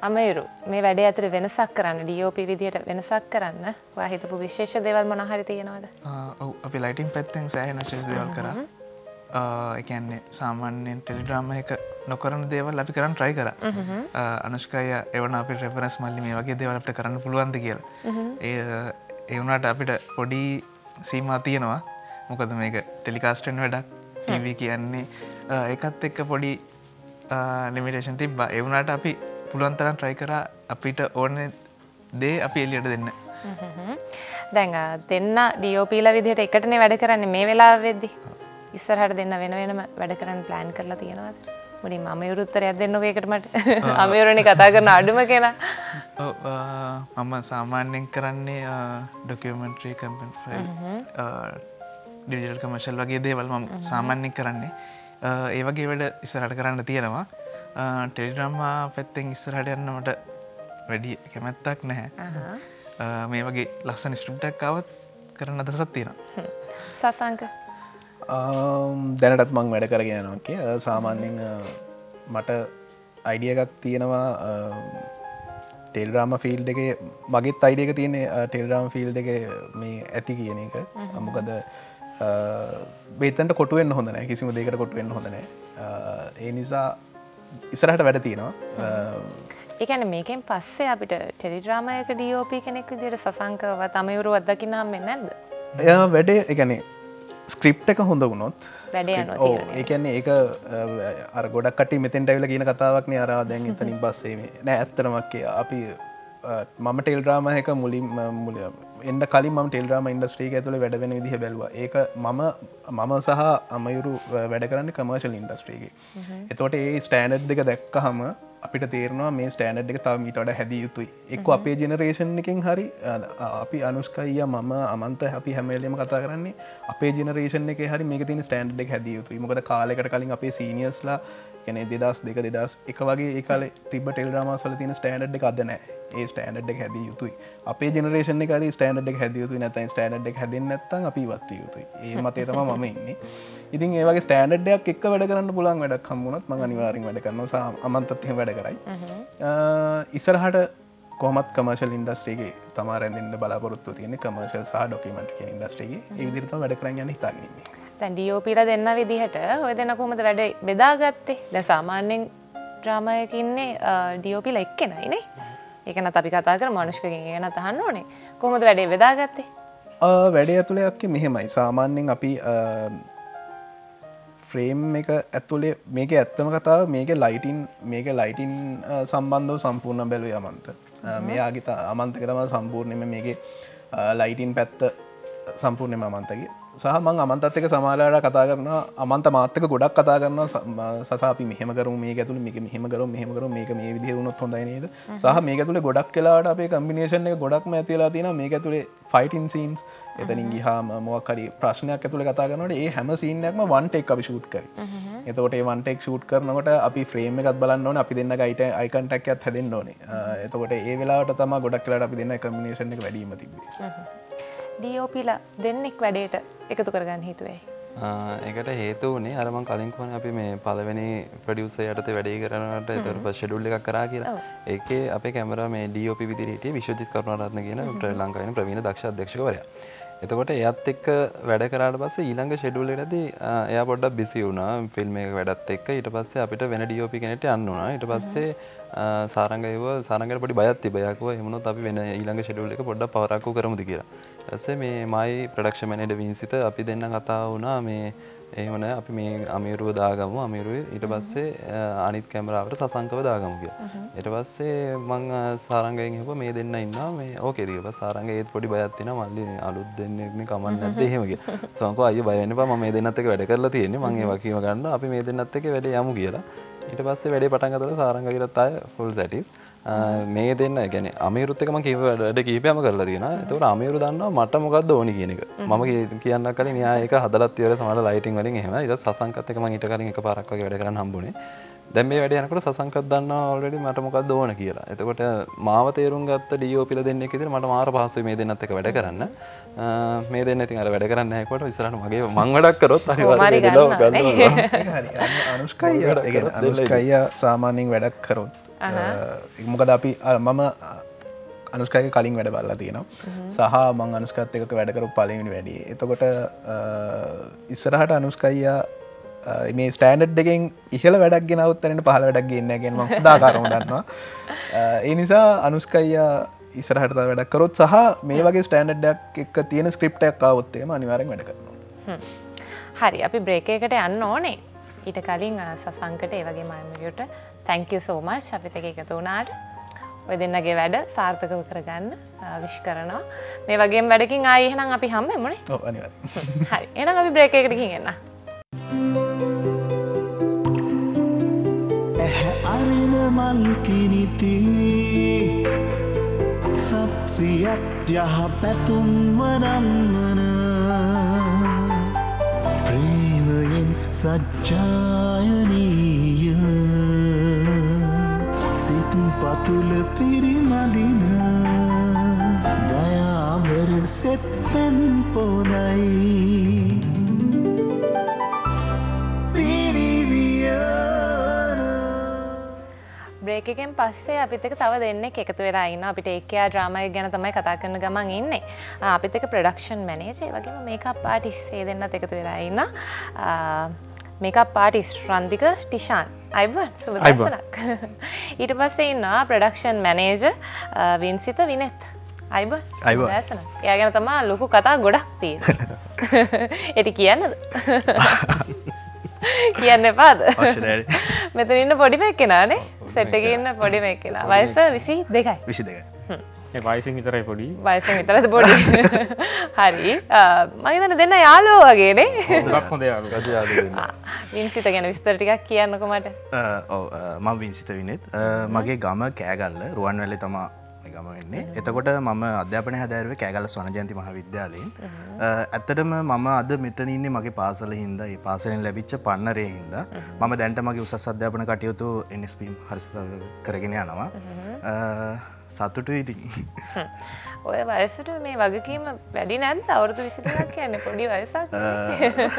අමයුරු මේ වැඩේ අතර වෙනසක් කරන්න D O P විදියට වෙනසක් කරන්න ඔයා හිතපු විශේෂ දේවල් මොනවා හරි තියෙනවද? ඔව් අපි ලයිටින් පැත්තෙන් සෑහෙන විශේෂ දේවල් කරා. ඒ කියන්නේ සාමාන්‍යයෙන් ටෙලිග්‍රෑම් එක නොකරන දේවල් අපි කරන් try කරා. අනුෂ්කයියා එවන අපි රෙෆරන්ස් මල්ලි මේ වගේ දේවල් අපිට කරන්න පුළුවන්ද කියලා. ඒ ඒ වුණාට අපිට පොඩි සීමා තියෙනවා. මොකද මේක ටෙලිකාස්ටෙන් වැඩක් ටීවී කියන්නේ ඒකත් එක්ක පොඩි ලිමිටේෂන් තිබ්බා. ඒ වුණාට අපි පුළුවන් තරම් try කරා අපිට ඕනේ දේ අපි එළියට දෙන්න. දැන් දෙන්න D O P ලා විදිහට එකටනේ වැඩ කරන්නේ මේ වෙලාවෙදී. ඉස්සරහට දෙන්න වෙන වෙනම වැඩ කරන්න plan කරලා තියෙනවද? මුලින්ම අමයුරු උත්තරයක් දෙන්නකෝ ඒකට මට. අමයුරුනේ කතා කරන අඩුම කෙනා. ඔව් මම සාමාන්‍යයෙන් කරන්නේ documentary campaign file digital commercial වගේ දේවල් මම සාමාන්‍යයෙන් කරන්නේ. ඒ වගේ වැඩ ඉස්සරහට කරන්න තියෙනවා. ටෙලිග්‍රෑම් පැත්තෙන් ඉස්සරහට යන්න මට වැඩි කැමැත්තක් නැහැ. මේ වගේ ලස්සන ස්ක්‍රිප්ට් එකක් ආවත් කරන්න අදහසක් තියෙනවා. සසංක දැනටත් මම වැඩ කරගෙන යනවා කිය. සාමාන්‍යයෙන් මට අයිඩියා එකක් තියෙනවා ටෙල්රාම ෆිල්ඩ් එකේ මගෙත් අයිඩියා එක තියෙන්නේ ටෙල්රාම ෆිල්ඩ් එකේ මේ ඇති කියන එක. මොකද බේතන්ට කොටුවෙන් හොඳ නෑ කිසිම දෙකට කොටුවෙන් හොඳ නෑ. ඒ නිසා ඉස්සරහට වැඩ තියෙනවා. ඒ කියන්නේ මේකෙන් පස්සේ අපිට ටෙලිග්‍රෑම් එක D O P කෙනෙක් විදියට සසංකව තමයුරුව අදකින්න හම්බෙන්නේ නැද්ද? එයා වැඩේ ඒ කියන්නේ ස්ක්‍රිප්ට් එක හොඳ වුණොත් වැඩේ යනවා කියලා. ඔව් ඒ කියන්නේ ඒක අර ගොඩක් කට්ටිය මෙතෙන්ට ඇවිල්ලා කියන කතාවක් නේ අර දැන් එතනින් පස්සේ මේ නෑ ඇත්තටම අපි මම ටෙලිග්‍රෑම් එක මුලින් එන්න කලින් මම ටෙලිග්‍රෑම් ඉන්ඩස්ට්‍රි එක ඇතුලේ වැඩ වෙන විදිහ බැලුවා. ඒක මම මම සහ අමයුරු වැඩ කරන්නේ කමර්ෂල් ඉන්ඩස්ට්‍රි එකේ. එතකොට ඒ ස්ටෑන්ඩඩ් දෙක දැක්කහම අපිට තේරෙනවා මේ ස්ටෑන්ඩඩ් එක තව මීට වඩා හැදිය යුතුයි. එක්ක අපේ ජෙනරේෂන් එකෙන් හරි අපි අනුෂ්කයියා මම අමන්ත අපි හැම වෙලෙම කතා කරන්නේ අපේ ජෙනරේෂන් එකේ හරි මේකේ තියෙන ස්ටෑන්ඩඩ් එක හැදිය යුතුයි. මොකද කාලයකට කලින් අපේ සීනියර්ස්ලා කියන්නේ දෙදස් දෙක දෙදස් එක වගේ ඒ කාලේ තිබ්බ ටෙලිග්‍රෑම් වල තියෙන ස්ටෑන්ඩඩ් එක අද නැහැ. ඒ ස්ටෑන්ඩඩ් එක හැදිය යුතුයි. අපේ ජෙනරේෂන් එකේ හරි ස්ටෑන්ඩඩ් එක හැදිය යුතුයි. නැත්නම් ස්ටෑන්ඩඩ් එක හැදෙන්නේ නැත්නම් අපි ඉවත් වෙ යුතුයි. ඒ මතේ තමයි මම ඉන්නේ. ඉතින් ඒ වගේ ස්ටෑන්ඩඩ් එකක් එක්ක වැඩ කරන්න පුළුවන් වැඩක් හම්බ වුණොත් මම අනිවාර්යෙන් වැඩ කරනවා. අමන්තත් එහෙම වැඩ කරයි. ඉස්සරහට කොහොමත් කමර්ෂල් ඉන්ඩස්ට්‍රි එකේ තමයි රැඳෙන්න බලාපොරොත්තු තියෙන්නේ. කමර්ෂල් සහ ડોකියුමන්ට් කියන ඉන්ඩස්ට්‍රි එකේ. ඒ විදිහට තමයි වැඩ කරන් යන්න හිතාගෙන ඉන්නේ. දැන් ඩී ඕ පී ලා දෙන්න විදිහට ඔය දෙන්න කොහොමද වැඩ බෙදාගත්තේ? දැන් සාමාන්‍යයෙන් ්‍රාමයක ඉන්නේ ඩියෝපිල එක්කෙනයි නේ. ඒකන අපි කතා කර මනුෂ්කකින් ඒන තහන්න ඕනේ. කොහොමද වැඩේ වෙදාගත්තේ? වැඩේ ඇතුළේ අක්කේ මෙහෙමයි. සාමාන්‍යයෙන් අපි ෆ්‍රේම් එක ඇතුළේ මේක ඇත්තම කතාව මේක ලයිටින් මේක ලයිටින් සම්බන්ධව සම්පූර්ණ බැලුවේ අමන්ත. මෙයාගේ අමන්තක තමයි සම්පූර්ණයෙන්ම මේකේ ලයිටින් පැත්ත සම්පූර්ණයෙන්ම අමන්තගේ. සහ මං අමන්තත් එක සමාලාට කතා කරනවා. අමන්ත මාත්තක ගොඩක් කතා කරනවා. සහ අපි මෙහෙම කරමු මේක ඇතුළේ මේක මෙහෙම කරමු මෙහෙම කරමු මේක මේ විදිහේ වුණොත් හොඳයි නේද? සහ මේක ඇතුළේ ගොඩක් වෙලාවට අපේ කම්බිනේෂන් එක ගොඩක්ම ඇති වෙලා තියෙනවා. මේක ඇතුළේ ෆයිටින් සීන්ස් එතනින් ගියාම මොකක් හරි ප්‍රශ්නයක් ඇතුළේ කතා කරනකොට ඒ හැම සීන් එකක්ම වන් ටේක් අපි ෂූට් කරේ. එතකොට ඒ වන් ටේක් ෂූට් කරනකොට අපි ෆ්‍රේම් එකත් බලන්න ඕනේ. අපි දෙන්නගේ අයි කන්ටැක්ට් එකත් හැදෙන්න ඕනේ. එතකොට ඒ වෙලාවට තමයි ගොඩක් වෙලාවට අපි දෙන්න කම්බිනේෂන් එක වැඩිම තිබ්බේ. ඩී ඕ පී ලා දෙන්නෙක් වැඩේට එකතු කරගන්න හේතුවයි. ඒකට හේතුව උනේ අර මම කලින් කිව්වනේ අපි මේ පළවෙනි ප්‍රොඩියුසර් යටතේ වැඩේ කරනකොට ඒතර ෆස්ට් ෂෙඩියුල් එකක් කරා කියලා. ඒකේ අපේ කැමරා මේ ඩී ඕ පී විදිහට හිටියේ විශ්වජිත් කරුණාරත්න කියන ශ්‍රී ලංකාවේ ප්‍රවීණ දක්ෂ අධ්‍යක්ෂකවරයා. එතකොට එයාත් එක්ක වැඩ කරාට පස්සේ ඊළඟ ෂෙඩියුල් එකේදී එයා පොඩ්ඩක් බිසි වුණා ෆිල්ම් එක වැඩත් එක්ක. ඊට පස්සේ අපිට වෙන ඩී ඕ පී කෙනෙක්ට යන්න වුණා. ඊට පස්සේ සාරංගයව සාරංගයට පොඩි බයක් තිබ්බා. එයා කිව්වා එහෙම නොත් අපි වෙන ඊළඟ ෂෙඩියුල් එක පොඩ්ඩක් පවරක්කු කරමුද කියලා. ඇසේ මේ මයි ප්‍රඩක්ෂන් මැනේජර් වින්සිත අපි දෙන්න කතා වුණා. මේ එහෙම නැහැ අපි මේ අමීරුව දාගමු අමීරුවේ ඊට පස්සේ අනිත් කැමරාවට සසංකව දාගමු කියලා. ඊට පස්සේ මං සාරංගයෙන් හිතුවා මේ දෙන්න ඉන්නවා මේ ඕකේ ඊට පස්සේ සාරංග ඒත් පොඩි බයක් තියෙනවා මල්ලි අලුත් දෙන්නේ මේ කමන්න නැද්ද එහෙම කියලා. සෝංකෝ අයියෝ බය වෙන්න එපා මම මේ දෙන්නත් එක්ක වැඩ කරලා තියෙන්නේ මං ඒවා කීම ගන්නවා අපි මේ දෙන්නත් එක්ක වැඩේ යමු කියලා. ඊට පස්සේ වැඩේ පටන් ගත්තොත් සාරංග කියලා ආය ෆුල් සැටිස් මේ දෙන්න ගැන අමීරුත් එක මම කීප වැඩ කීපයක්ම කරලා තියෙනවා. ඒතකොට අමීරු දන්නවා මට මොකද්ද ඕනි කියන එක. මම කියන්නක් කලින් එයා ඒක හදලත් ඉවරයි සමහර ලයිටින් වලින් එහෙම. ඊට සසංකත් එක මම ඊට කලින් එකපාරක් වගේ වැඩ කරන්න හම්බුනේ. දැන් මේ වැඩේ යනකොට සසංකත් දන්නවා ඔල්රෙඩි මට මොකද්ද ඕන කියලා. එතකොට මාව තේරුම් ගත්ත ඩී ඕ පී ලා දෙන්නෙක් විදිහට මට මාර පහසුයි මේ දෙන්නත් එක වැඩ කරන්න. මේ දෙන්න ඉතින් අර වැඩ කරන්නේ නැහැ කොට ඉස්සරහට මගේ මං වැඩක් කරොත් අනිවාර්යයෙන්ම ගන්නවා. ඒක හරි. අනුෂ්කයි ඒ කියන්නේ අනුෂ්කයි සාමාන්‍යයෙන් වැඩක් කරොත් මොකද අපි මම අනුස්කයක කලින් වැඩ බලලා තියෙනවා. සහ මං අනුස්කත් එකක වැඩ කරපු පළවෙනි වැඩේ. එතකොට ඉස්සරහට අනුස්කයියා මේ ස්ටෑන්ඩඩ් එකෙන් ඉහළ වැඩක් ගෙනවුත් අරින්න පහළ වැඩක් ගේන්නේ නැහැ කියන්නේ මම උදාකාරව දන්නවා. ඒ නිසා අනුස්කයියා ඉස්සරහට තව වැඩක් කරොත් සහ මේ වගේ ස්ටෑන්ඩඩ් එකක් එක්ක තියෙන ස්ක්‍රිප්ට් එකක් ආවොත් එහෙම අනිවාර්යෙන් වැඩ කරනවා. හරි අපි බ්‍රේක් එකකට යන්න ඕනේ. ඊට කලින් සසංකට ඒ වගේ මයමිරියට thank you so much අපිට එකතු වුණාට. ඔය දෙන්නගේ වැඩ සාර්ථකව කරගන්න wish කරනවා. මේ වගේම වැඩකින් ආයේ එහෙනම් අපි හම්බෙමුනේ. ඔව් අනිවාර්යයෙන්. හරි. එහෙනම් අපි break එකකට ගිහින් එන්න. ඇහැ අරින මල් කිනිති සත්‍යයක් යහපැතුම් වරම්මන ප්‍රේමයෙන් සත්‍යයනීය පතුල පිරිමදින දයාවර සෙත්පෙන් පොදයි බ්‍රේක් එකෙන් පස්සේ අපිත් එක්ක තව දෙන්නෙක් එකතු වෙලා ඉන්නවා. අපිට ඒකේ ඩ්‍රාමා එක ගැන තමයි කතා කරන ගමන් ඉන්නේ. අපිත් එක්ක ප්‍රොඩක්ෂන් මැනේජර් ඒ වගේම මේකප් ආටිස්ට් ඒ දෙන්නත් එකතු වෙලා ඉන්නවා. මේකප් ආටිස්ට් රන්දික ටිෂාන් අයිබන් සුබ දවසක්. ඊට පස්සේ ඉන්නවා ප්‍රොඩක්ෂන් මැනේජර් වින්සිත විනෙත්. අයිබන් සුබ දවසක්. එයා ගැන තමයි ලොකු කතා ගොඩක් තියෙන්නේ. ඒටි කියන්නද? කියන්න එපාද? මෙතන ඉන්න පොඩිම එක්කෙනානේ. සෙට් එකේ ඉන්න පොඩිම එක්කෙනා. වයස විසි දෙකයි. විසි දෙකයි. හ්ම්. ඒ වයසෙන් විතරයි පොඩි. වයසෙන් විතරද පොඩි. හරි. මම හිතන්නේ දෙන්න යාළුවෝ වගේනේ. හොඳක් හොඳ යාළුවෝ. ගොඩ යාළුවෝ දෙන්න. වින්සිත ගැන විස්තර ටිකක් කියන්නකෝ මට. ඔව් මම වින්සිත විනෙත්. මගේ ගම කෑගල්ල රුවන්වැලේ තමයි මගේ ගම වෙන්නේ. එතකොට මම අධ්‍යාපනය හැදෑරුවේ කෑගල්ල ස්වර්ණජයන්ති මහාවිද්‍යාලයෙන්. ඇත්තටම මම අද මෙතන ඉන්නේ මගේ පාසල හින්දා, ඒ පාසලෙන් ලැබිච්ච පන්නරේ හින්දා. මම දැනට මගේ උසස් අධ්‍යාපන කටයුතු එන් එස් පී හරිස කරගෙන යනවා. සතුටුයි ඉතින්. ඔය වයසට මේ වගකීම වැඩි නැද්ද? අවුරුදු විසි දෙකක් කියන්නේ පොඩි වයසක්.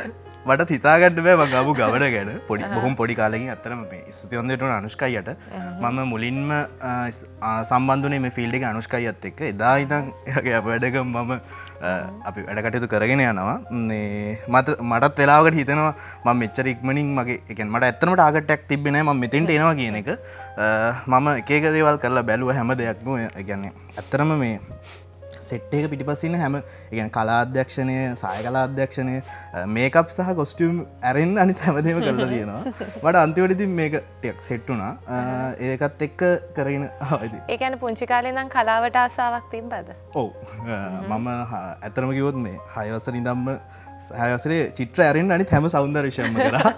මට හිතාගන්න බෑ මම ආපු ගමන ගැන. පොඩි බොහොම පොඩි කාලෙකින් අත්‍තරම මේ ස්තුතිවන්තයට උන අනුෂ්කයියට මම මුලින්ම සම්බන්ධ වුණේ මේ ෆීල්ඩ් එකේ අනුෂ්කයියත් එක්ක. එදා ඉඳන් එයාගේ වැඩකම මම අපි වැඩ කටයුතු කරගෙන යනවා. මේ මට මටත් වෙලාවකට හිතෙනවා මම මෙච්චර ඉක්මනින් මගේ ඒ කියන්නේ මට ඇත්තටම ටාගට් එකක් තිබ්බේ නෑ මම මෙතෙන්ට එනවා කියන එක. මම එක එක දේවල් කරලා බැලුවා හැම දෙයක්ම. ඒ කියන්නේ ඇත්තටම මේ සෙට් එක පිටිපස්සින් හැම يعني කලා අධ්‍යක්ෂණය සාය කලා අධ්‍යක්ෂණය මේකප් සහ කොස්ටියුම් ඇරෙන්න අනිත් හැමදේම කරලා තියෙනවා. මට අන්තිමට ඉතින් මේක ටිකක් සෙට් වුණා. ඒකත් එක්ක කරගෙන ආවා ඉතින්. ඒ කියන්නේ පුංචි කාලේ ඉඳන් කලාවට ආසාවක් තිබ්බද? ඔව්. මම ඇත්තටම කිව්වොත් මේ හය වසරේ ඉඳන්ම හය වසරේ චිත්‍ර ඇරෙන්න අනිත් හැම සෞන්දර්ය විෂයම කරා.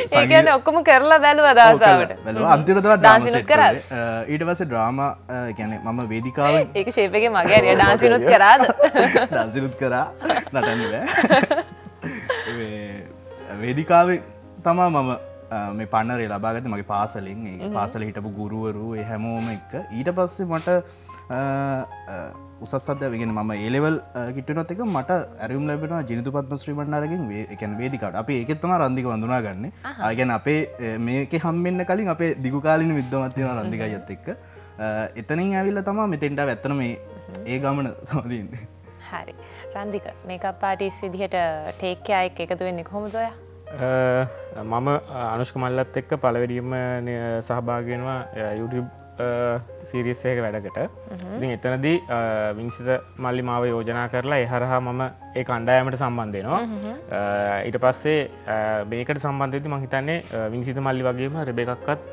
ඒ කියන්නේ ඔක්කොම කරලා බැලුවා දාසාවට. බැලුවා අන්තිමට තමයි ඩාන්ස් සෙට් කරා. ඊට පස්සේ ඩ්‍රාමා කියන්නේ මම වේදිකාවෙන් ඒක ෂේප් එකේ මගේ හරිය ඩාන්ස් ඉනුත් කරාද? ඩාන්ස් ඉනුත් කරා. නටන්නේ බෑ. මේ වේදිකාවේ තමයි මම මේ පන්නරේ ලබාගත්තේ මගේ පාසලෙන්. ඒ පාසලේ හිටපු ගුරුවරු ඒ හැමෝම එක්ක. ඊට පස්සේ මට උසස් අධ්‍යාපනය මම ඒ ලෙවල් කිට් වෙනත් එක මට ඇරියුම් ලැබෙනවා ජිනිදු පද්මශ්‍රී බණ්ඩාරගෙන්. ඒ කියන්නේ වේදිකාවට අපි ඒකෙත් තමයි රන්දික වඳුනාගන්නේ. ඒ කියන්නේ අපේ මේකේ හම්බෙන්න කලින් අපේ දිගු කාලින මිද්දමක් තියෙනවා රන්දිකයිත් එක්ක. එතනින් ඇවිල්ලා තමයි මෙතෙන්ට ආව. ඇත්තට මේ ඒ ගමන තමයි තියෙන්නේ. හරි. රන්දික මේකප් ආටිස්ට් විදිහට ටේක් කෙයා එක එකතු වෙන්නේ කොහොමද ඔයා? මම අනුෂ්ක මල්ලත් එක්ක පළවෙනිම සහභාගී වෙනවා YouTube සීරිස් එක වැඩකට. ඉතින් එතනදී විනිසිත මල්ලි මාව යෝජනා කරලා ඒ හරහා මම ඒ කණ්ඩායමට සම්බන්ධ වෙනවා. ඊට පස්සේ මේකට සම්බන්ධ වෙද්දී මම හිතන්නේ විනිසිත මල්ලි වගේම රෙබෙකක්වත්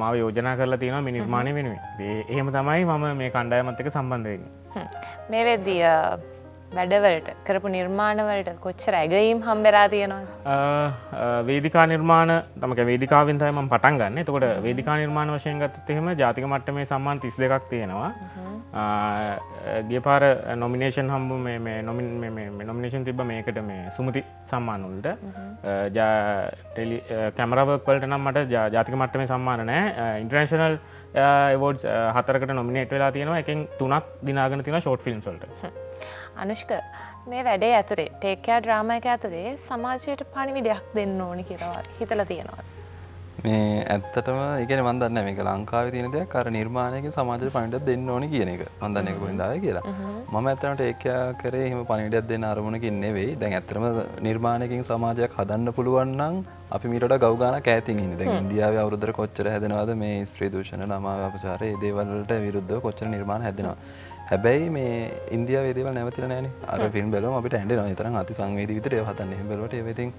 මාව යෝජනා කරලා තියෙනවා මේ නිර්මාණය වෙනුවෙන්. ඒ එහෙම තමයි මම මේ කණ්ඩායමත් එක්ක සම්බන්ධ වෙන්නේ. මේ වෙද්දී වැඩවලට කරපු නිර්මාණවලට කොච්චර ඇගීම් හම්බෙලා තියෙනවද? වේදිකා නිර්මාණ තමයි වේදිකාවෙන් තමයි මම පටන් ගන්න. එතකොට වේදිකා නිර්මාණ වශයෙන් ගත්තොත් එහෙම ජාතික මට්ටමේ සම්මාන තිස් දෙකක් තියෙනවා. ගිය පාර නොමිනේෂන් හම්බු මේ මේ මේ මේ නොමිනේෂන් තිබ්බ මේකට මේ සුමති සම්මාන වලට. ටෙලි කැමරා වර්ක් වලට නම් මට ජාතික මට්ටමේ සම්මාන නැහැ. ඉන්ටර්නැෂනල් ඇවෝඩ්ස් හතරකට නොමිනේට් වෙලා තියෙනවා. එකෙන් තුනක් දිනාගෙන තියෙනවා ෂෝට් ෆිල්ම්ස් වලට. අනුෂ්ක මේ වැඩේ ඇතුලේ ටේක් කෙයා ඩ්‍රාමා එක ඇතුලේ සමාජයට පණිවිඩයක් දෙන්න ඕනි කියලා හිතලා තියෙනවා. මේ ඇත්තටම ඒ කියන්නේ මම දන්නේ මේක ලංකාවේ තියෙන දෙයක්. අර නිර්මාණයකින් සමාජයට පණිවිඩයක් දෙන්න ඕනි කියන එක මම දන්නේ කොහෙන්ද ආවේ කියලා. මම ඇත්තටම ටේක් කෙයා කරේ එහෙම පණිවිඩයක් දෙන්න අරමුණකින් නෙවෙයි. දැන් ඇත්තටම නිර්මාණයකින් සමාජයක් හදන්න පුළුවන් නම් අපි මීට වඩා ගව ගානක් ඈතින් ඉන්නේ. දැන් ඉන්දියාවේ අවුරුද්දට කොච්චර හැදෙනවද මේ ස්ත්‍රී දූෂණ ළමා අපචාරය ඒ දේවල් වලට විරුද්ධව කොච්චර නිර්මාණ හැදෙනවා. හැබැයි මේ ඉන්දියාවේ දේවල් නැවතිලා නෑනේ. අර ෆිල්ම් බලවම අපිට ඇඬෙනවා. ඒ තරම් අති සංවේදී විදිහට ඒව හදන්න. එහෙම බලවට ඒව ඉතින්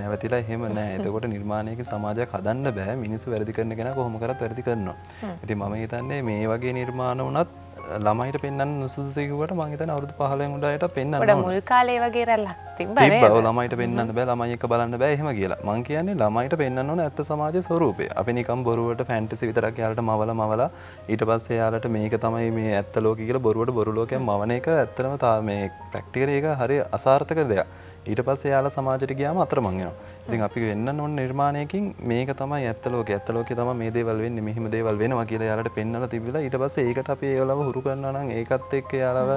නැවතිලා එහෙම නෑ. එතකොට නිර්මාණයක සමාජයක් හදන්න බෑ. මිනිස්සු වැරදි කරන කෙනා කොහොම කරත් වැරදි කරනවා. ඉතින් මම හිතන්නේ මේ වගේ නිර්මාණ වුණත් ළමයිට පෙන්වන්න සුසුසු කිව්වට මම හිතන්නේ අවුරුදු පහළොව උඩට පෙන්වන්න ඕන. මුල් කාලේ වගේ රැල්ලක් තිබ්බා නේද? තිබ්බා. ළමයිට පෙන්වන්න බෑ. ළමයි එක්ක බලන්න බෑ එහෙම කියලා. මම කියන්නේ ළමයිට පෙන්වන්න ඕන ඇත්ත සමාජයේ ස්වරූපය. අපි නිකම් බොරුවට ෆැන්ටසි විතරක් යාලට මවලා මවලා ඊට පස්සේ යාලට මේක තමයි මේ ඇත්ත ලෝකය කියලා බොරුවට බොරු ලෝකයක් මවන එක ඇත්තම මේ ප්‍රැක්ටිකලි එක හරිය අසාර්ථක දෙයක්. ඊට පස්සේ යාලා සමාජයට ගියාම අතරමං වෙනවා. ඉතින් අපි වෙන්නන්න ඕන නිර්මාණයකින් මේක තමයි ඇත්ත ලෝකය. ඇත්ත ලෝකය තමයි මේ දේවල් වෙන්නේ. මෙහෙම දේවල් වෙනවා කියලා යාලට පෙන්වලා තිබිලා ඊට පස්සේ ඒකට අපි ඒවලව හුරු කරනවා නම් ඒකත් එක්ක යාලව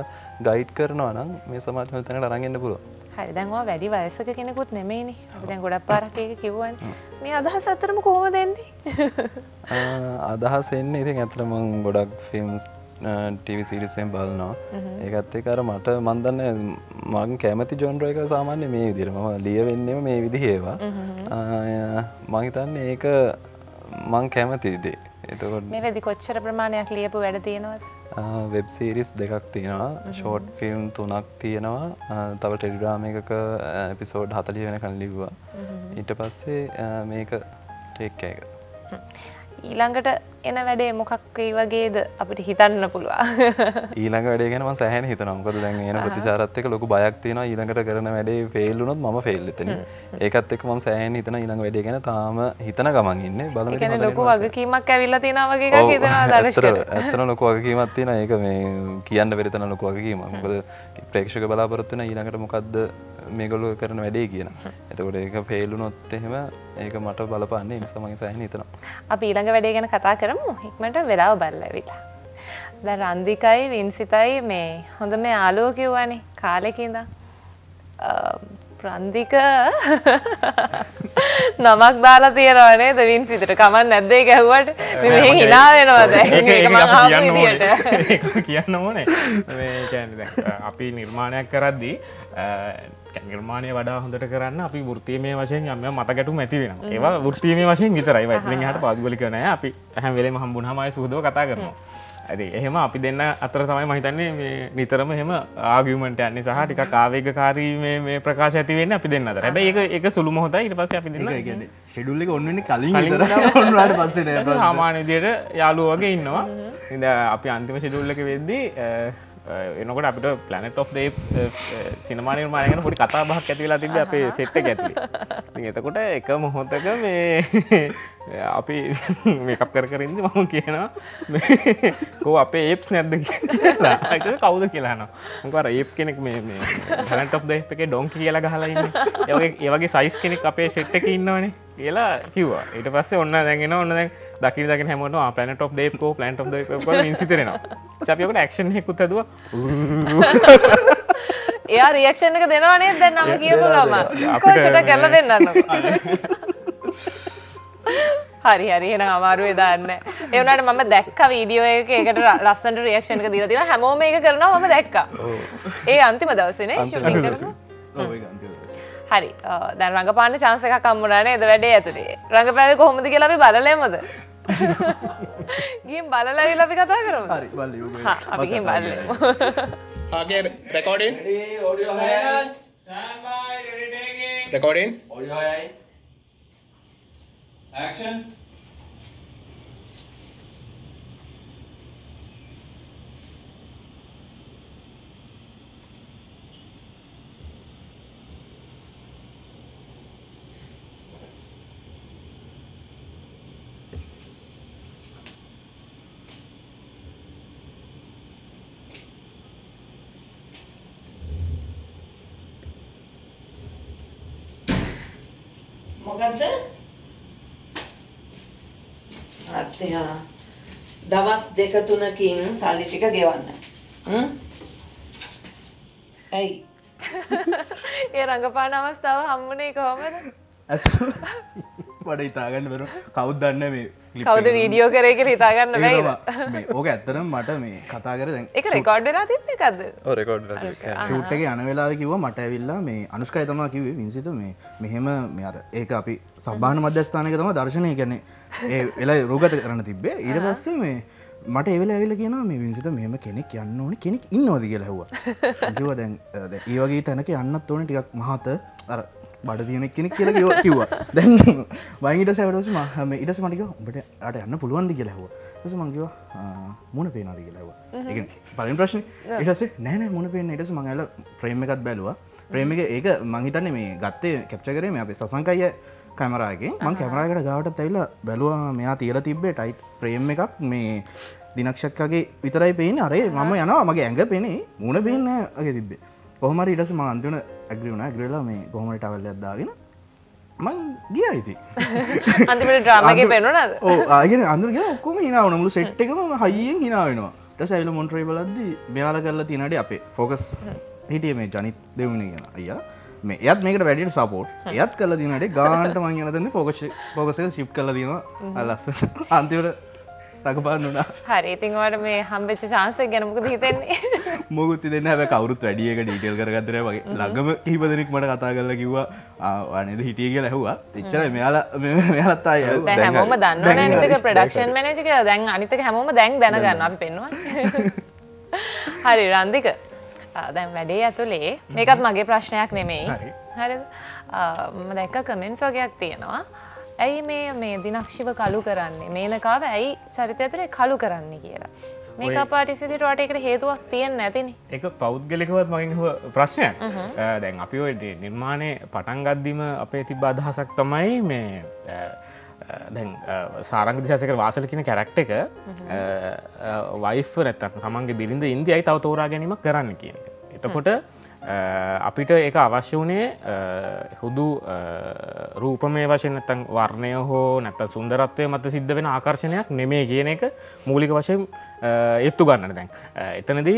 ගයිඩ් කරනවා නම් මේ සමාජ හොඳ තැනකට අරන් එන්න පුළුවන්. හරි. දැන් ඔයා වැඩි වයසක කෙනෙකුත් නෙමෙයිනේ. අපි දැන් ගොඩක් පාරක් ඒක කිව්වනේ. මේ අදහස අතරම කොහොමද එන්නේ? අදහස එන්නේ ඉතින් අතරම මම ගොඩක් ෆිල්ම්ස් ටීවී සීරීස් එකෙන් බලනවා. ඒකත් එක්ක අර මට මන් දන්නේ මම කැමති ජොන්ර් එක සාමාන්‍ය මේ විදිහට මම ලියවෙන්නේම මේ විදිහේ ඒවා. මම හිතන්නේ ඒක මම කැමති දේ. එතකොට මේ වෙදි කොච්චර ප්‍රමාණයක් ලියපු වැඩ තියෙනවද? වෙබ් සීරිස් දෙකක් තියෙනවා. ෂෝට් ෆිල්ම් තුනක් තියෙනවා. තව ටෙලිග්‍රාම් එකක එපිසෝඩ් හතලිහ වෙනකන් ලිව්වා. ඊට පස්සේ මේක ටේක් කෙයා එක. ඊළඟට එන වැඩේ මොකක් වෙයි වගේද අපිට හිතන්න පුළුවන්? ඊළඟ වැඩේ ගැන මම සෑහෙන හිතනවා. මොකද දැන් එන ප්‍රතිචාරات එක්ක ලොකු බයක් තියෙනවා. ඊළඟට කරන වැඩේ ෆේල් වුණොත් මම ෆේල් වෙතනේ. ඒකත් එක්ක මම සෑහෙන හිතන ඊළඟ වැඩේ ගැන තාම හිතන ගමන් ඉන්නේ. බලන්න. ඒ කියන්නේ ලොකු වගකීමක් ඇවිල්ලා තියෙනවා වගේ එකක් හිතනවා දර්ශකයන්ට. ඇත්තටම ලොකු වගකීමක් තියෙනවා. ඒක මේ කියන්න බැරි තරම් ලොකු වගකීමක්. මොකද ප්‍රේක්ෂක බලාපොරොත්තු වෙන ඊළඟට මොකද්ද මේගොල්ලෝ කරන වැඩේ කියන. එතකොට ඒක ෆේල් වුණොත් එහෙම ඒක මට බලපාන්නේ. ඒ නිසා මම සෑහෙන හිතනවා. අපි ඊළඟ වැඩේ ගැන කතා කරමු. ඉක්මනට වෙලාව බලලා ඇවිල්ලා. දැන් රන්දිකයි වින්සිතයි මේ හොඳ මේ ආලෝ කියවනේ කාලෙක ඉඳන්. රන්දික නමක් දාලා තියනවා නේද වින්සිතට? කමක් නැද්ද ඒක ඇහුවට? මේ මෙහෙන් hina වෙනවා දැන්. මේක මම අහපු විදියට. කියන්න ඕනේ. මේ කියන්නේ දැන් අපි නිර්මාණයක් කරද්දී නිර්මාණය වඩා හොඳට කරන්න අපි වෘත්තීයමය වශයෙන් යම් යම් මතගැටුම් ඇති වෙනවා. ඒවා වෘත්තීයමය වශයෙන් විතරයි. වයිට්ලින් එහාට පාදුගලික නැහැ. අපි හැම වෙලෙම හම්බුනහම ආයෙ සුහදව කතා කරනවා. ඒ එහෙම අපි දෙන්න අතර තමයි මම හිතන්නේ මේ නිතරම එහෙම ආගියුමන්ට් යන්නේ සහ ටිකක් ආවේගකාරී මේ මේ ප්‍රකාශ ඇති වෙන්නේ අපි දෙන්න අතර. හැබැයි ඒක ඒක සුළු මොහොතයි. ඊට පස්සේ අපි දෙන්න ඒ කියන්නේ ෂෙඩියුල් එක ඔන් වෙන්නේ කලින් විතරයි. ඔන් වුණාට පස්සේ නෑ. සාමාන්‍ය විදියට යාළුවෝ වගේ ඉන්නවා. ඉතින් අපි අන්තිම ෂෙඩියුල් එක වෙද්දී එනකොට අපිට Planet of the සිනමා නිර්මාණය ගැන පොඩි කතා බහක් ඇති වෙලා තිබ්බේ අපේ සෙට් එක ඇතුලේ. ඉතින් එතකොට එක මොහොතක මේ අපි මේකප් කර කර ඉඳි මම කියනවා මේ කොහොම අපේ ඒප්ස් නැද්ද කියලා. ඒක කවුද කියලා අහනවා. මොකද අර ඒප් කෙනෙක් මේ මේ Planet of the Apes එකේ ඩොන්කි කියලා ගහලා ඉන්නේ. ඒ වගේ ඒ වගේ සයිස් කෙනෙක් අපේ සෙට් එකේ ඉන්නවනේ කියලා කිව්වා. ඊට පස්සේ ඔන්න දැන් එනවා ඔන්න දැන් දකින්න දකින්න හැමෝටම ආ Planet of the Apes කෝ Planet of the Apes කෝ මින්සිත වෙනවා. ඉතින් අපි ඔකට ඇක්ෂන් එකකුත් හදුවා. එයා රියැක්ෂන් එක දෙනවා නේද? දැන් නම් කියපු ගමන්. කොච්චර කරලා දෙන්නන්නකො. හරි හරි එහෙනම් අමාරු වෙ දාන්නේ. ඒ වුණාට මම දැක්කා වීඩියෝ එකේ ඒකට ලස්සනට රියැක්ෂන් එක දීලා තියෙනවා. හැමෝම මේක කරනවා මම දැක්කා. ඒ අන්තිම දවසේ නේ ෂූටින් කරනවා. ඔව් ඒක අන්තිම දවසේ. හරි දැන් රංගපාන්න chance එකක් හම්බුණා නේද වැඩේ ඇතුලේ. රංගපෑවේ කොහොමද කියලා අපි බලලෙමුද? ගිහින් බලලා ඉල අපි කතා කරමු. හරි බලමු. හා අපි ගිහින් බලමු. ආගේ රෙකෝඩින්. ඒ ඔඩියෝ හයයි. Stand by ready taking. Recording. Audio හයයි. ඇක්ෂන්. මොකද්ද? අත්යා දවස් දෙක තුනකින් සල්ලි ටික ගෙවන්න. හ්ම්. ඇයි? ඒ රංගපාන අවස්ථාව හම්බුනේ කොහමද? අතෝ. බඩ හිතාගන්න බැරුව කවුද දන්නේ මේ ක්ලිප් එක. කවුද වීඩියෝ කරේ කියලා හිතාගන්න බැයිද? මේ ඕක ඇත්තටම මට මේ කතා කරේ දැන්. ඒක රෙකෝඩ් වෙලා තිබ්බ එකක්ද? ඔව් රෙකෝඩ් වෙලා තිබ්බ. ෂූට් එකේ යන වෙලාවේ කිව්වා මට ඇවිල්ලා මේ අනුෂ්කයි තමයි කිව්වේ වින්සිත මේ මෙහෙම මේ අර ඒක අපි සම්භාවන මධ්‍යස්ථානයක තමයි දර්ශනය කියන්නේ ඒ වෙලාවේ රූගත කරන්න තිබ්බේ. ඊට පස්සේ මේ මට ඒ වෙලාවේ ඇවිල්ලා කියනවා මේ වින්සිත මෙහෙම කෙනෙක් යන්න ඕනේ කෙනෙක් ඉන්නවද කියලා ඇහුවා. කිව්වා දැන් දැන් ඒ වගේ තැනක යන්නත් ඕනේ ටිකක් මහත අර බඩ තියෙන කෙනෙක් කියලා කිව්වා. දැන් වයින් ඊට පස්සේ වැඩවසි මම ඊට පස්සේ මට කිව්වා උඹට ආට යන්න පුළුවන්ද කියලා ඇහුවා. ඊට පස්සේ මම කිව්වා මොන පේනවාද කියලා ඇහුවා. ඒ කියන්නේ පළවෙනි ප්‍රශ්නේ. ඊට පස්සේ නෑ නෑ මොන පේන්නේ. ඊට පස්සේ මම ඇවිල්ලා ෆ්‍රේම් එකක් බැලුවා. ෆ්‍රේම් එක ඒක මම හිතන්නේ මේ ගත්තේ කැප්චර් කරේ මේ අපේ සසංකය කැමරා එකෙන්. මම කැමරා එකට ගාවටත් ඇවිල්ලා බැලුවා මෙයා තියලා තිබ්බේ ටයිට් ෆ්‍රේම් එකක් මේ දිනක්ෂක්කගේ විතරයි පේන්නේ. අරේ මම යනවා මගේ ඇඟ පේන්නේ මොන පේන්නේ අගේ තිබ්බේ. කොහොම හරි ඊට පස්සේ මම අන්තිම ඇග්‍රී වුණා. ඇග්‍රී වෙලා මේ කොහොම හරි ටවල් එකක් දාගෙන මං ගියා ඉතින්. අන්තිමට ඩ්‍රාමා එකේ පේනව නේද? ඔව්. ආ කියන්නේ අන්තිමට ගියා ඔක්කොම hina වුණා. මුළු සෙට් එකම හයියෙන් hina වෙනවා. ඊට පස්සේ ඇවිල්ලා මොනිටරේ බලද්දී මෙයාලා කරලා තියෙන හැටි අපේ ෆෝකස් හිටියේ මේ ජනිත් දෙවුනේ කියන අයියා. මේ එයාත් මේකට වැඩියට සපෝට්. එයාත් කරලා තියෙන හැටි ගානට මං යන දන්නේ ෆෝකස් ෆෝකස් එක ෂිෆ්ට් කරලා දිනවා. ආ ලස්සන. අන්තිමට රඟපාන්න උනා. හරි. ඉතින් ඔයාලට මේ හම්බෙච්ච chance එක ගැන මොකද හිතෙන්නේ? මොකුත් හිතෙන්නේ නැහැ. හැබැයි කවුරුත් වැඩි එක ඩීටේල් කරගත්තේ නැහැ. මගේ ළඟම කිහිප දෙනෙක් මට කතා කරලා කිව්වා ආ නේද හිටියේ කියලා ඇහුවා. එච්චරයි මෙයාලා මෙයාලත් ආයෙ ඇහුවා. දැන් හැමෝම දන්නවනේ අනිතක ප්‍රොඩක්ෂන් මැනේජර් කියලා. දැන් අනිතක හැමෝම දැන් දැනගන්නවා අපි පෙන්වන්නේ. හරි රන්දික. දැන් වැඩේ ඇතුලේ මේකත් මගේ ප්‍රශ්නයක් නෙමෙයි. හරිද? මම දැක්ක කමෙන්ට්ස් වගේක් තියෙනවා. ඇයි මේ මේ දිනක්ෂිව කළු කරන්නේ මේනකාව ඇයි චරිතය ඇතුලේ කළු කරන්නේ කියලා. මේක ආටිස්ට් විදිහට ඔයාට ඒකට හේතුවක් තියෙන්නේ නැතිනේ. ඒක පෞද්ගලිකවත් මගෙන් අහුව ප්‍රශ්නයක්. දැන් අපි ඔය නිර්මාණයේ පටන් ගද්දිම අපේ තිබ්බ අදහසක් තමයි මේ දැන් සාරංග දිසාසේකර වාසල කියන කැරක්ටර් එක වයිෆ් නැත්තම් තමන්ගේ බිරිඳ ඉන්දියයි තව තෝරා ගැනීමක් කරන්න කියන එක. එතකොට අපිට ඒක අවශ්‍ය වුණේ හුදු රූපමය වශයෙන් නැත්නම් වර්ණය හෝ නැත්නම් සුන්දරත්වය මත සිද්ධ වෙන ආකර්ෂණයක් නෙමෙයි කියන එක මූලික වශයෙන් ඒත්තු ගන්නට දැන්. එතනදී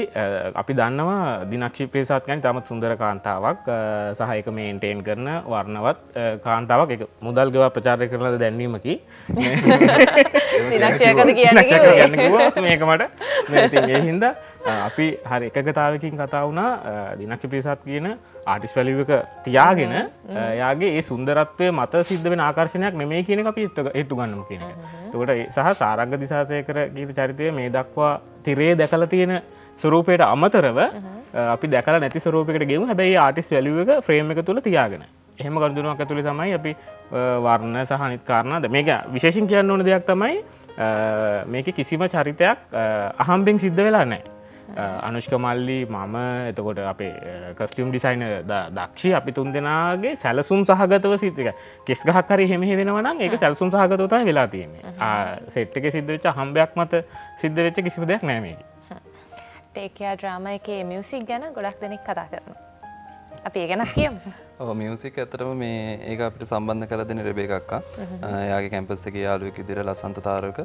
අපි දන්නවා දිනක්ෂිප්‍රේ සාත් කියන්නේ තාමත් සුන්දර කාන්තාවක් සහ ඒක මේන්ටේන් කරන වර්ණවත් කාන්තාවක් ඒක මුදල් ගෙවා ප්‍රචාරය කරන ලද දැන්වීමකි. දිනක්ෂියකද කියන්නේ මේක මට. ඉතින් ඒ හින්දා අපි හරි එකගතාවකින් කතා වුණා දිනක්ෂිප්‍රේ ප්‍රේසාත් කියන ආටිස් වැලියු එක තියාගෙන එයාගේ ඒ සුන්දරත්වයේ මත සිද්ධ වෙන ආකර්ෂණයක් නෙමෙයි කියන එක අපි හේතු ගන්නමු කියන එක. එතකොට සහ සාරංග දිසාසේකර කියන චරිතය මේ දක්වා තිරේ දැකලා තියෙන ස්වරූපයට අමතරව අපි දැකලා නැති ස්වරූපයකට ගෙමු. හැබැයි ආටිස් වැලියු එක ෆ්‍රේම් එක තුල තියාගෙන. එහෙම ගනුදෙනුවක් ඇතුලේ තමයි අපි වර්ණ සහ අනිත් කාරණා ද මේක විශේෂයෙන් කියන්න ඕන දෙයක් තමයි මේකේ කිසිම චරිතයක් අහම්බෙන් සිද්ධ වෙලා නැහැ. අනුෂ්ක මල්ලි මම එතකොට අපේ කස්ටියම් ඩිසයිනර් දක්ෂි අපි තුන් දෙනාගේ සැලසුම් සහගතව සිද්ධ එක. කෙස් ගහක් හරි එහෙම හේවෙනවා නම් ඒක සැලසුම් සහගතව තමයි වෙලා තියෙන්නේ. ආ සෙට් එකේ සිද්ධ වෙච්ච හම්බයක් මත සිද්ධ වෙච්ච කිසිම දෙයක් නෑ මේකේ. ටේක් කෙයා ඩ්‍රාමා එකේ මියුසික් ගැන ගොඩක් දෙනෙක් කතා කරනවා. අපි ඒ ගැන කියමු. ඔව් මියුසික් ඇත්තටම මේ ඒක අපිට සම්බන්ධ කරලා දෙන්නේ රෙබේකා අක්කා. එයාගේ කැම්පස් එකේ යාළුවෙක් විදිහට ලසන්ත තාරක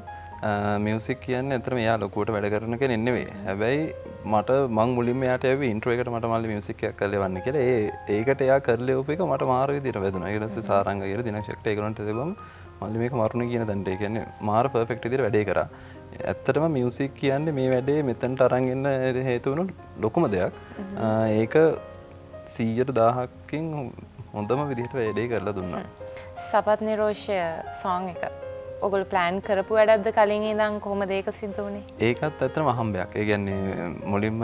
මියුසික් කියන්නේ ඇත්තටම එයා ලොකුවට වැඩ කරන කෙනෙක් නෙවෙයි. හැබැයි මට මං මුලින්ම එයාට ඇවි ඉන්ට්‍රෝ එකට මට මල්ලි මියුසික් එකක් කරලා එවන්න කියලා. ඒ ඒකට එයා කරලා එවපු එක මට මාර විදිහට වැදුනා. ඊට පස්සේ සාරංග කියලා දිනක්ෂිට ඒගොල්ලන්ට තිබ්බම මල්ලි මේක මරුණේ කියන දන්ට. ඒ කියන්නේ මාර පර්ෆෙක්ට් විදිහට වැඩේ කරා. ඇත්තටම මියුසික් කියන්නේ මේ වැඩේ මෙතනට අරන් එන්න හේතු වුණු ලොකුම දෙයක්. ඒක සීයට දාහක්කින් හොඳම විදිහට වැඩේ කරලා දුන්නා. සපත් නිරෝෂය සෝන් එක ඔගොල්ලෝ ප්ලෑන් කරපු වැඩක්ද කලින් ඉඳන් කොහොමද ඒක සිද්ධ වුනේ? ඒකත් ඇත්තටම අහම්බයක්. ඒ කියන්නේ මුලින්ම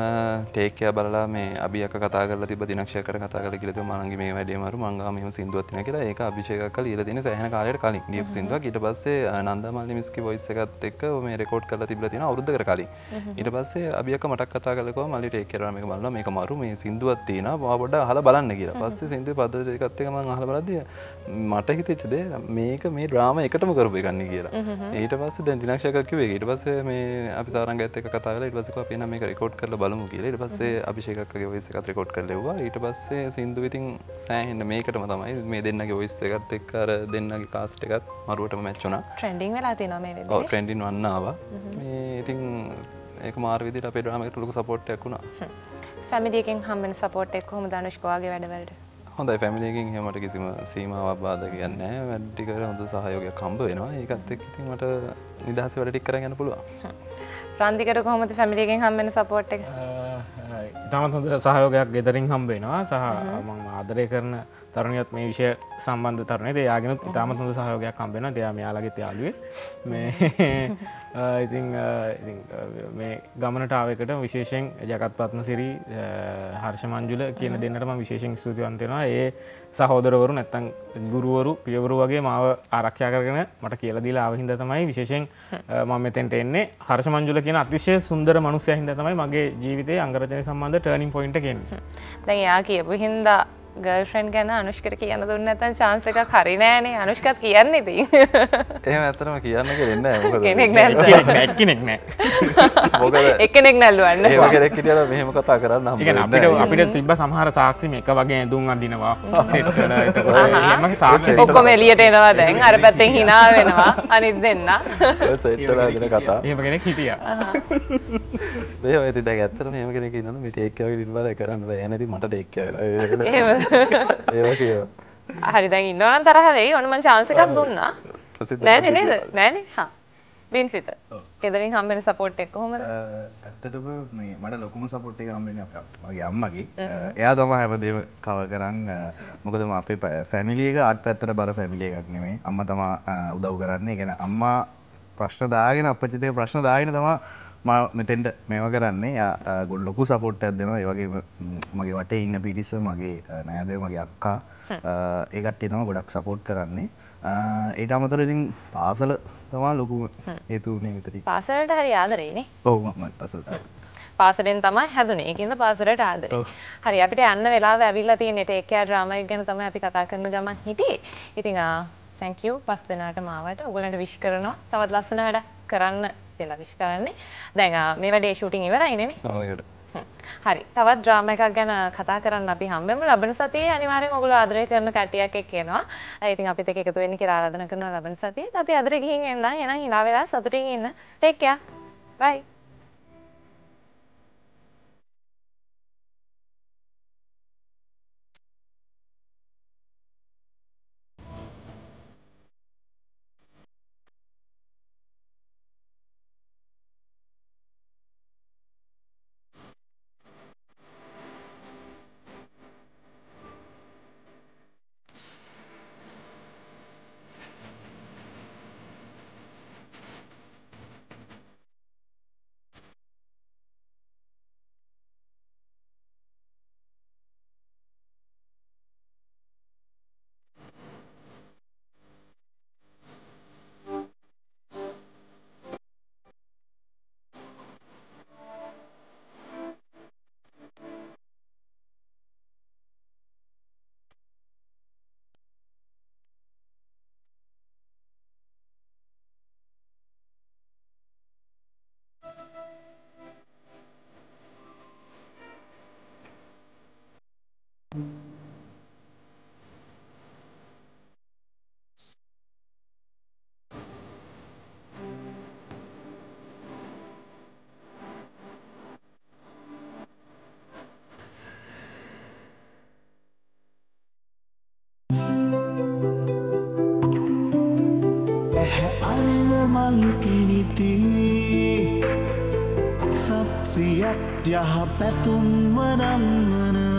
ටේක් එක බලලා මේ අභි අක්කා කතා කරලා තිබ්බ දිනක්ෂයකට කතා කරලා කියලා තිබ්බ මනංගි මේ වැඩේම අරු මං ගාව මෙහෙම සින්දුවක් තියෙනවා කියලා. ඒක අභිෂේක අක්කා ලියලා තියෙන සෑහෙන කාලයකට කලින් ලියපු සින්දුවක්. ඊට පස්සේ නන්දා මල්ලි මිස්ගේ වොයිස් එකත් එක්ක මේ රෙකෝඩ් කරලා තිබ්බලා තියෙනවා අවුරුද්දකට කලින්. ඊට පස්සේ අභි අක්කා මටක් කතා කරලා කිව්වා මල්ලි ටේක් කරලා මේක බලනවා මේක මරු මේ සින්දුවක් තියෙනවා මම පොඩ්ඩක් අහලා බලන්න කියලා. පස්සේ සින්දුවේ පද දෙකත් එක මං අහලා බලද්දී මට හිතෙච්ච දේ මේක මේ ඩ්‍රාමා එකටම කරපු එකක්. ඊට පස්සේ දැන් දිනක්ෂයක කිව්වේ ඊට පස්සේ මේ අපි සාරංගයත් එක්ක කතා කරලා ඊට පස්සේ අපි නම් මේක රෙකෝඩ් කරලා බලමු කියලා. ඊට පස්සේ අභිෂේක අක්කගේ වොයිස් එකත් රෙකෝඩ් කරලා එවුවා. ඊට පස්සේ සින්දු විතින් සෑහෙන්න මේකටම තමයි මේ දෙන්නගේ වොයිස් එකත් එක්ක අර දෙන්නගේ කාස්ට් එකත් මරුවටම මැච් වුණා. ට්‍රෙන්ඩින් වෙලා තියෙනවා මේ වෙද්දී. ඔව් ට්‍රෙන්ඩින් වන්න ආවා. මේ ඉතින් ඒක මාර විදිහට අපේ ඩ්‍රාමා එකට ලොකු සපෝට් එකක් වුණා. ෆැමිලි එකෙන් හම්බෙන සපෝට් එක කොහොමද අනුෂ්කාගේ වැඩවලට? හොඳයි ෆැමිලි එකෙන් එහෙම මට කිසිම සීමාවක් බාධකයක් නැහැ. වැඩ ටික කර හොඳ සහයෝගයක් හම්බ වෙනවා. ඒකත් එක්ක ඉතින් මට නිදහසේ වැඩ ටික කරගෙන යන්න පුළුවන්. රන්දිකට කොහොමද ෆැමිලි එකෙන් හම්බ වෙන සපෝට් එක? ඉතාමත් හොඳ සහයෝගයක් ගෙදරින් හම්බ වෙනවා. සහ මම ආදරය කරන තරුණියත් මේ විෂය සම්බන්ධ තරුණියද එයාගෙනුත් ඉතාමත් හොඳ සහයෝගයක් හම්බ වෙනවා. එයා මෙයාලගේ යාළුවේ. මේ ඉතින් ඉතින් මේ ගමනට ආවෙකට විශේෂයෙන් ජගත් පත්මසිරි හර්ෂ මංජුල කියන දෙන්නට මම විශේෂයෙන් ස්තුතිවන්ත වෙනවා. ඒ සහෝදරවරු නැත්තම් ගුරුවරු පියවරු වගේ මාව ආරක්ෂා කරගෙන මට කියලා දීලා ආව හින්දා තමයි විශේෂයෙන් මම මෙතෙන්ට එන්නේ. හර්ෂ මංජුල කියන අතිශය සුන්දර මනුස්සයා හින්දා තමයි මගේ ජීවිතයේ අංගරචනය සම්බන්ධ ටර්නින් පොයින්ට් එක එන්නේ. දැන් එයා කියපු හින්දා ගර්ල්ෆ්‍රෙන්ඩ් ගැන අනුෂ්කට කියන්න දුන්නේ නැත්නම් chance එකක් හරි නෑනේ. අනුෂ්කත් කියන්නේ ඉතින් එහෙම ඇත්තටම කියන්න කෙනෙක් නෑ. මොකද කෙනෙක් නෑ කෙනෙක් නෑ මොකද එක්කෙනෙක් නල්ලවන්නේ. ඒ වගේ කෙනෙක් කියලා මෙහෙම කතා කරන්න හම්බුනේ. ඒ කියන්නේ අපිට අපිට තිබ්බ සමහර සාක්ෂි මේක වගේ ඇඳුම් අඳිනවා සෙට් කරලා ඒක එහෙම සාක්ෂි ඔක්කොම එළියට එනවා. දැන් අර පැත්තෙන් hina වෙනවා අනිත් දෙන්න සෙට් කරලා දෙන කතා එහෙම කෙනෙක් හිටියා. මෙහෙම ඉතින් දැන් ඇත්තටම මෙහෙම කෙනෙක් ඉන්නවනේ මේ ටේක් එක වගේ ඉන්න බලා කරන්න බෑ. එනදී මට ටේක් එක වෙලා එහෙම හරි දැන් ඉන්නවනම් තරහ වෙයි. ඔන්න මං chance එකක් දුන්නා. නෑනේ නේද? නෑනේ. හා. බින්සිත. කෙදරින් හම්බෙන support එක කොහොමද? ඇත්තටම මේ මට ලොකුම support එක හම්බෙන්නේ අපේ අම්මගේ. එයා තමයි හැමදේම cover කරන්. මොකද මම අපේ family එක ආට් පැත්තට බර family එකක් නෙමෙයි. අම්මා තමයි උදව් කරන්නේ. ඒ කියන්නේ අම්මා ප්‍රශ්න දාගෙන අප්පච්චිට ප්‍රශ්න දාගෙන තමයි මම මෙතෙන්ට මේවා කරන්නේ. එයා ගොඩ ලොකු සපෝට් එකක් දෙනවා. ඒ වගේම මගේ වටේ ඉන්න පිරිස මගේ නෑදෑයෝ මගේ අක්කා ඒ කට්ටිය තමයි ගොඩක් සපෝට් කරන්නේ. ඊට අමතරව ඉතින් පාසල තමයි ලොකුම හේතු වුණේ විතරයි. පාසලට හරි ආදරේ නේ? ඔව් මම පාසලට. පාසලෙන් තමයි හැදුනේ. ඒකින්ද පාසලට ආදරේ. හරි අපිට යන්න වෙලාව ඇවිල්ලා තියෙන්නේ. ටේක් කෙයා ඩ්‍රාමා එක ගැන තමයි අපි කතා කරන ගමන් හිටියේ. ඉතින් ආ thank you පස් දෙනාට මාවට. ඔයගලන්ට wish කරනවා තවත් ලස්සන වැඩ කරන්න කියලා wish කරන්නේ. දැන් මේ වැඩේ ෂූටින් ඉවරයි නේද? ඔව් ඉවරයි. හරි. තවත් ඩ්‍රාමා එකක් ගැන කතා කරන්න අපි හැමෝම ලබන සතියේ අනිවාර්යෙන් ඔයගොල්ලෝ ආදරය කරන කට්ටියක් එක්ක එනවා. ඉතින් අපිත් එක්ක එකතු වෙන්න කියලා ආරාධනා කරනවා ලබන සතියේ. අපි ආදරේ ගිහින් එන්න. එහෙනම් hina වෙලා සතුටින් ඉන්න. Take care. Bye. Setiap tiap petun menang menang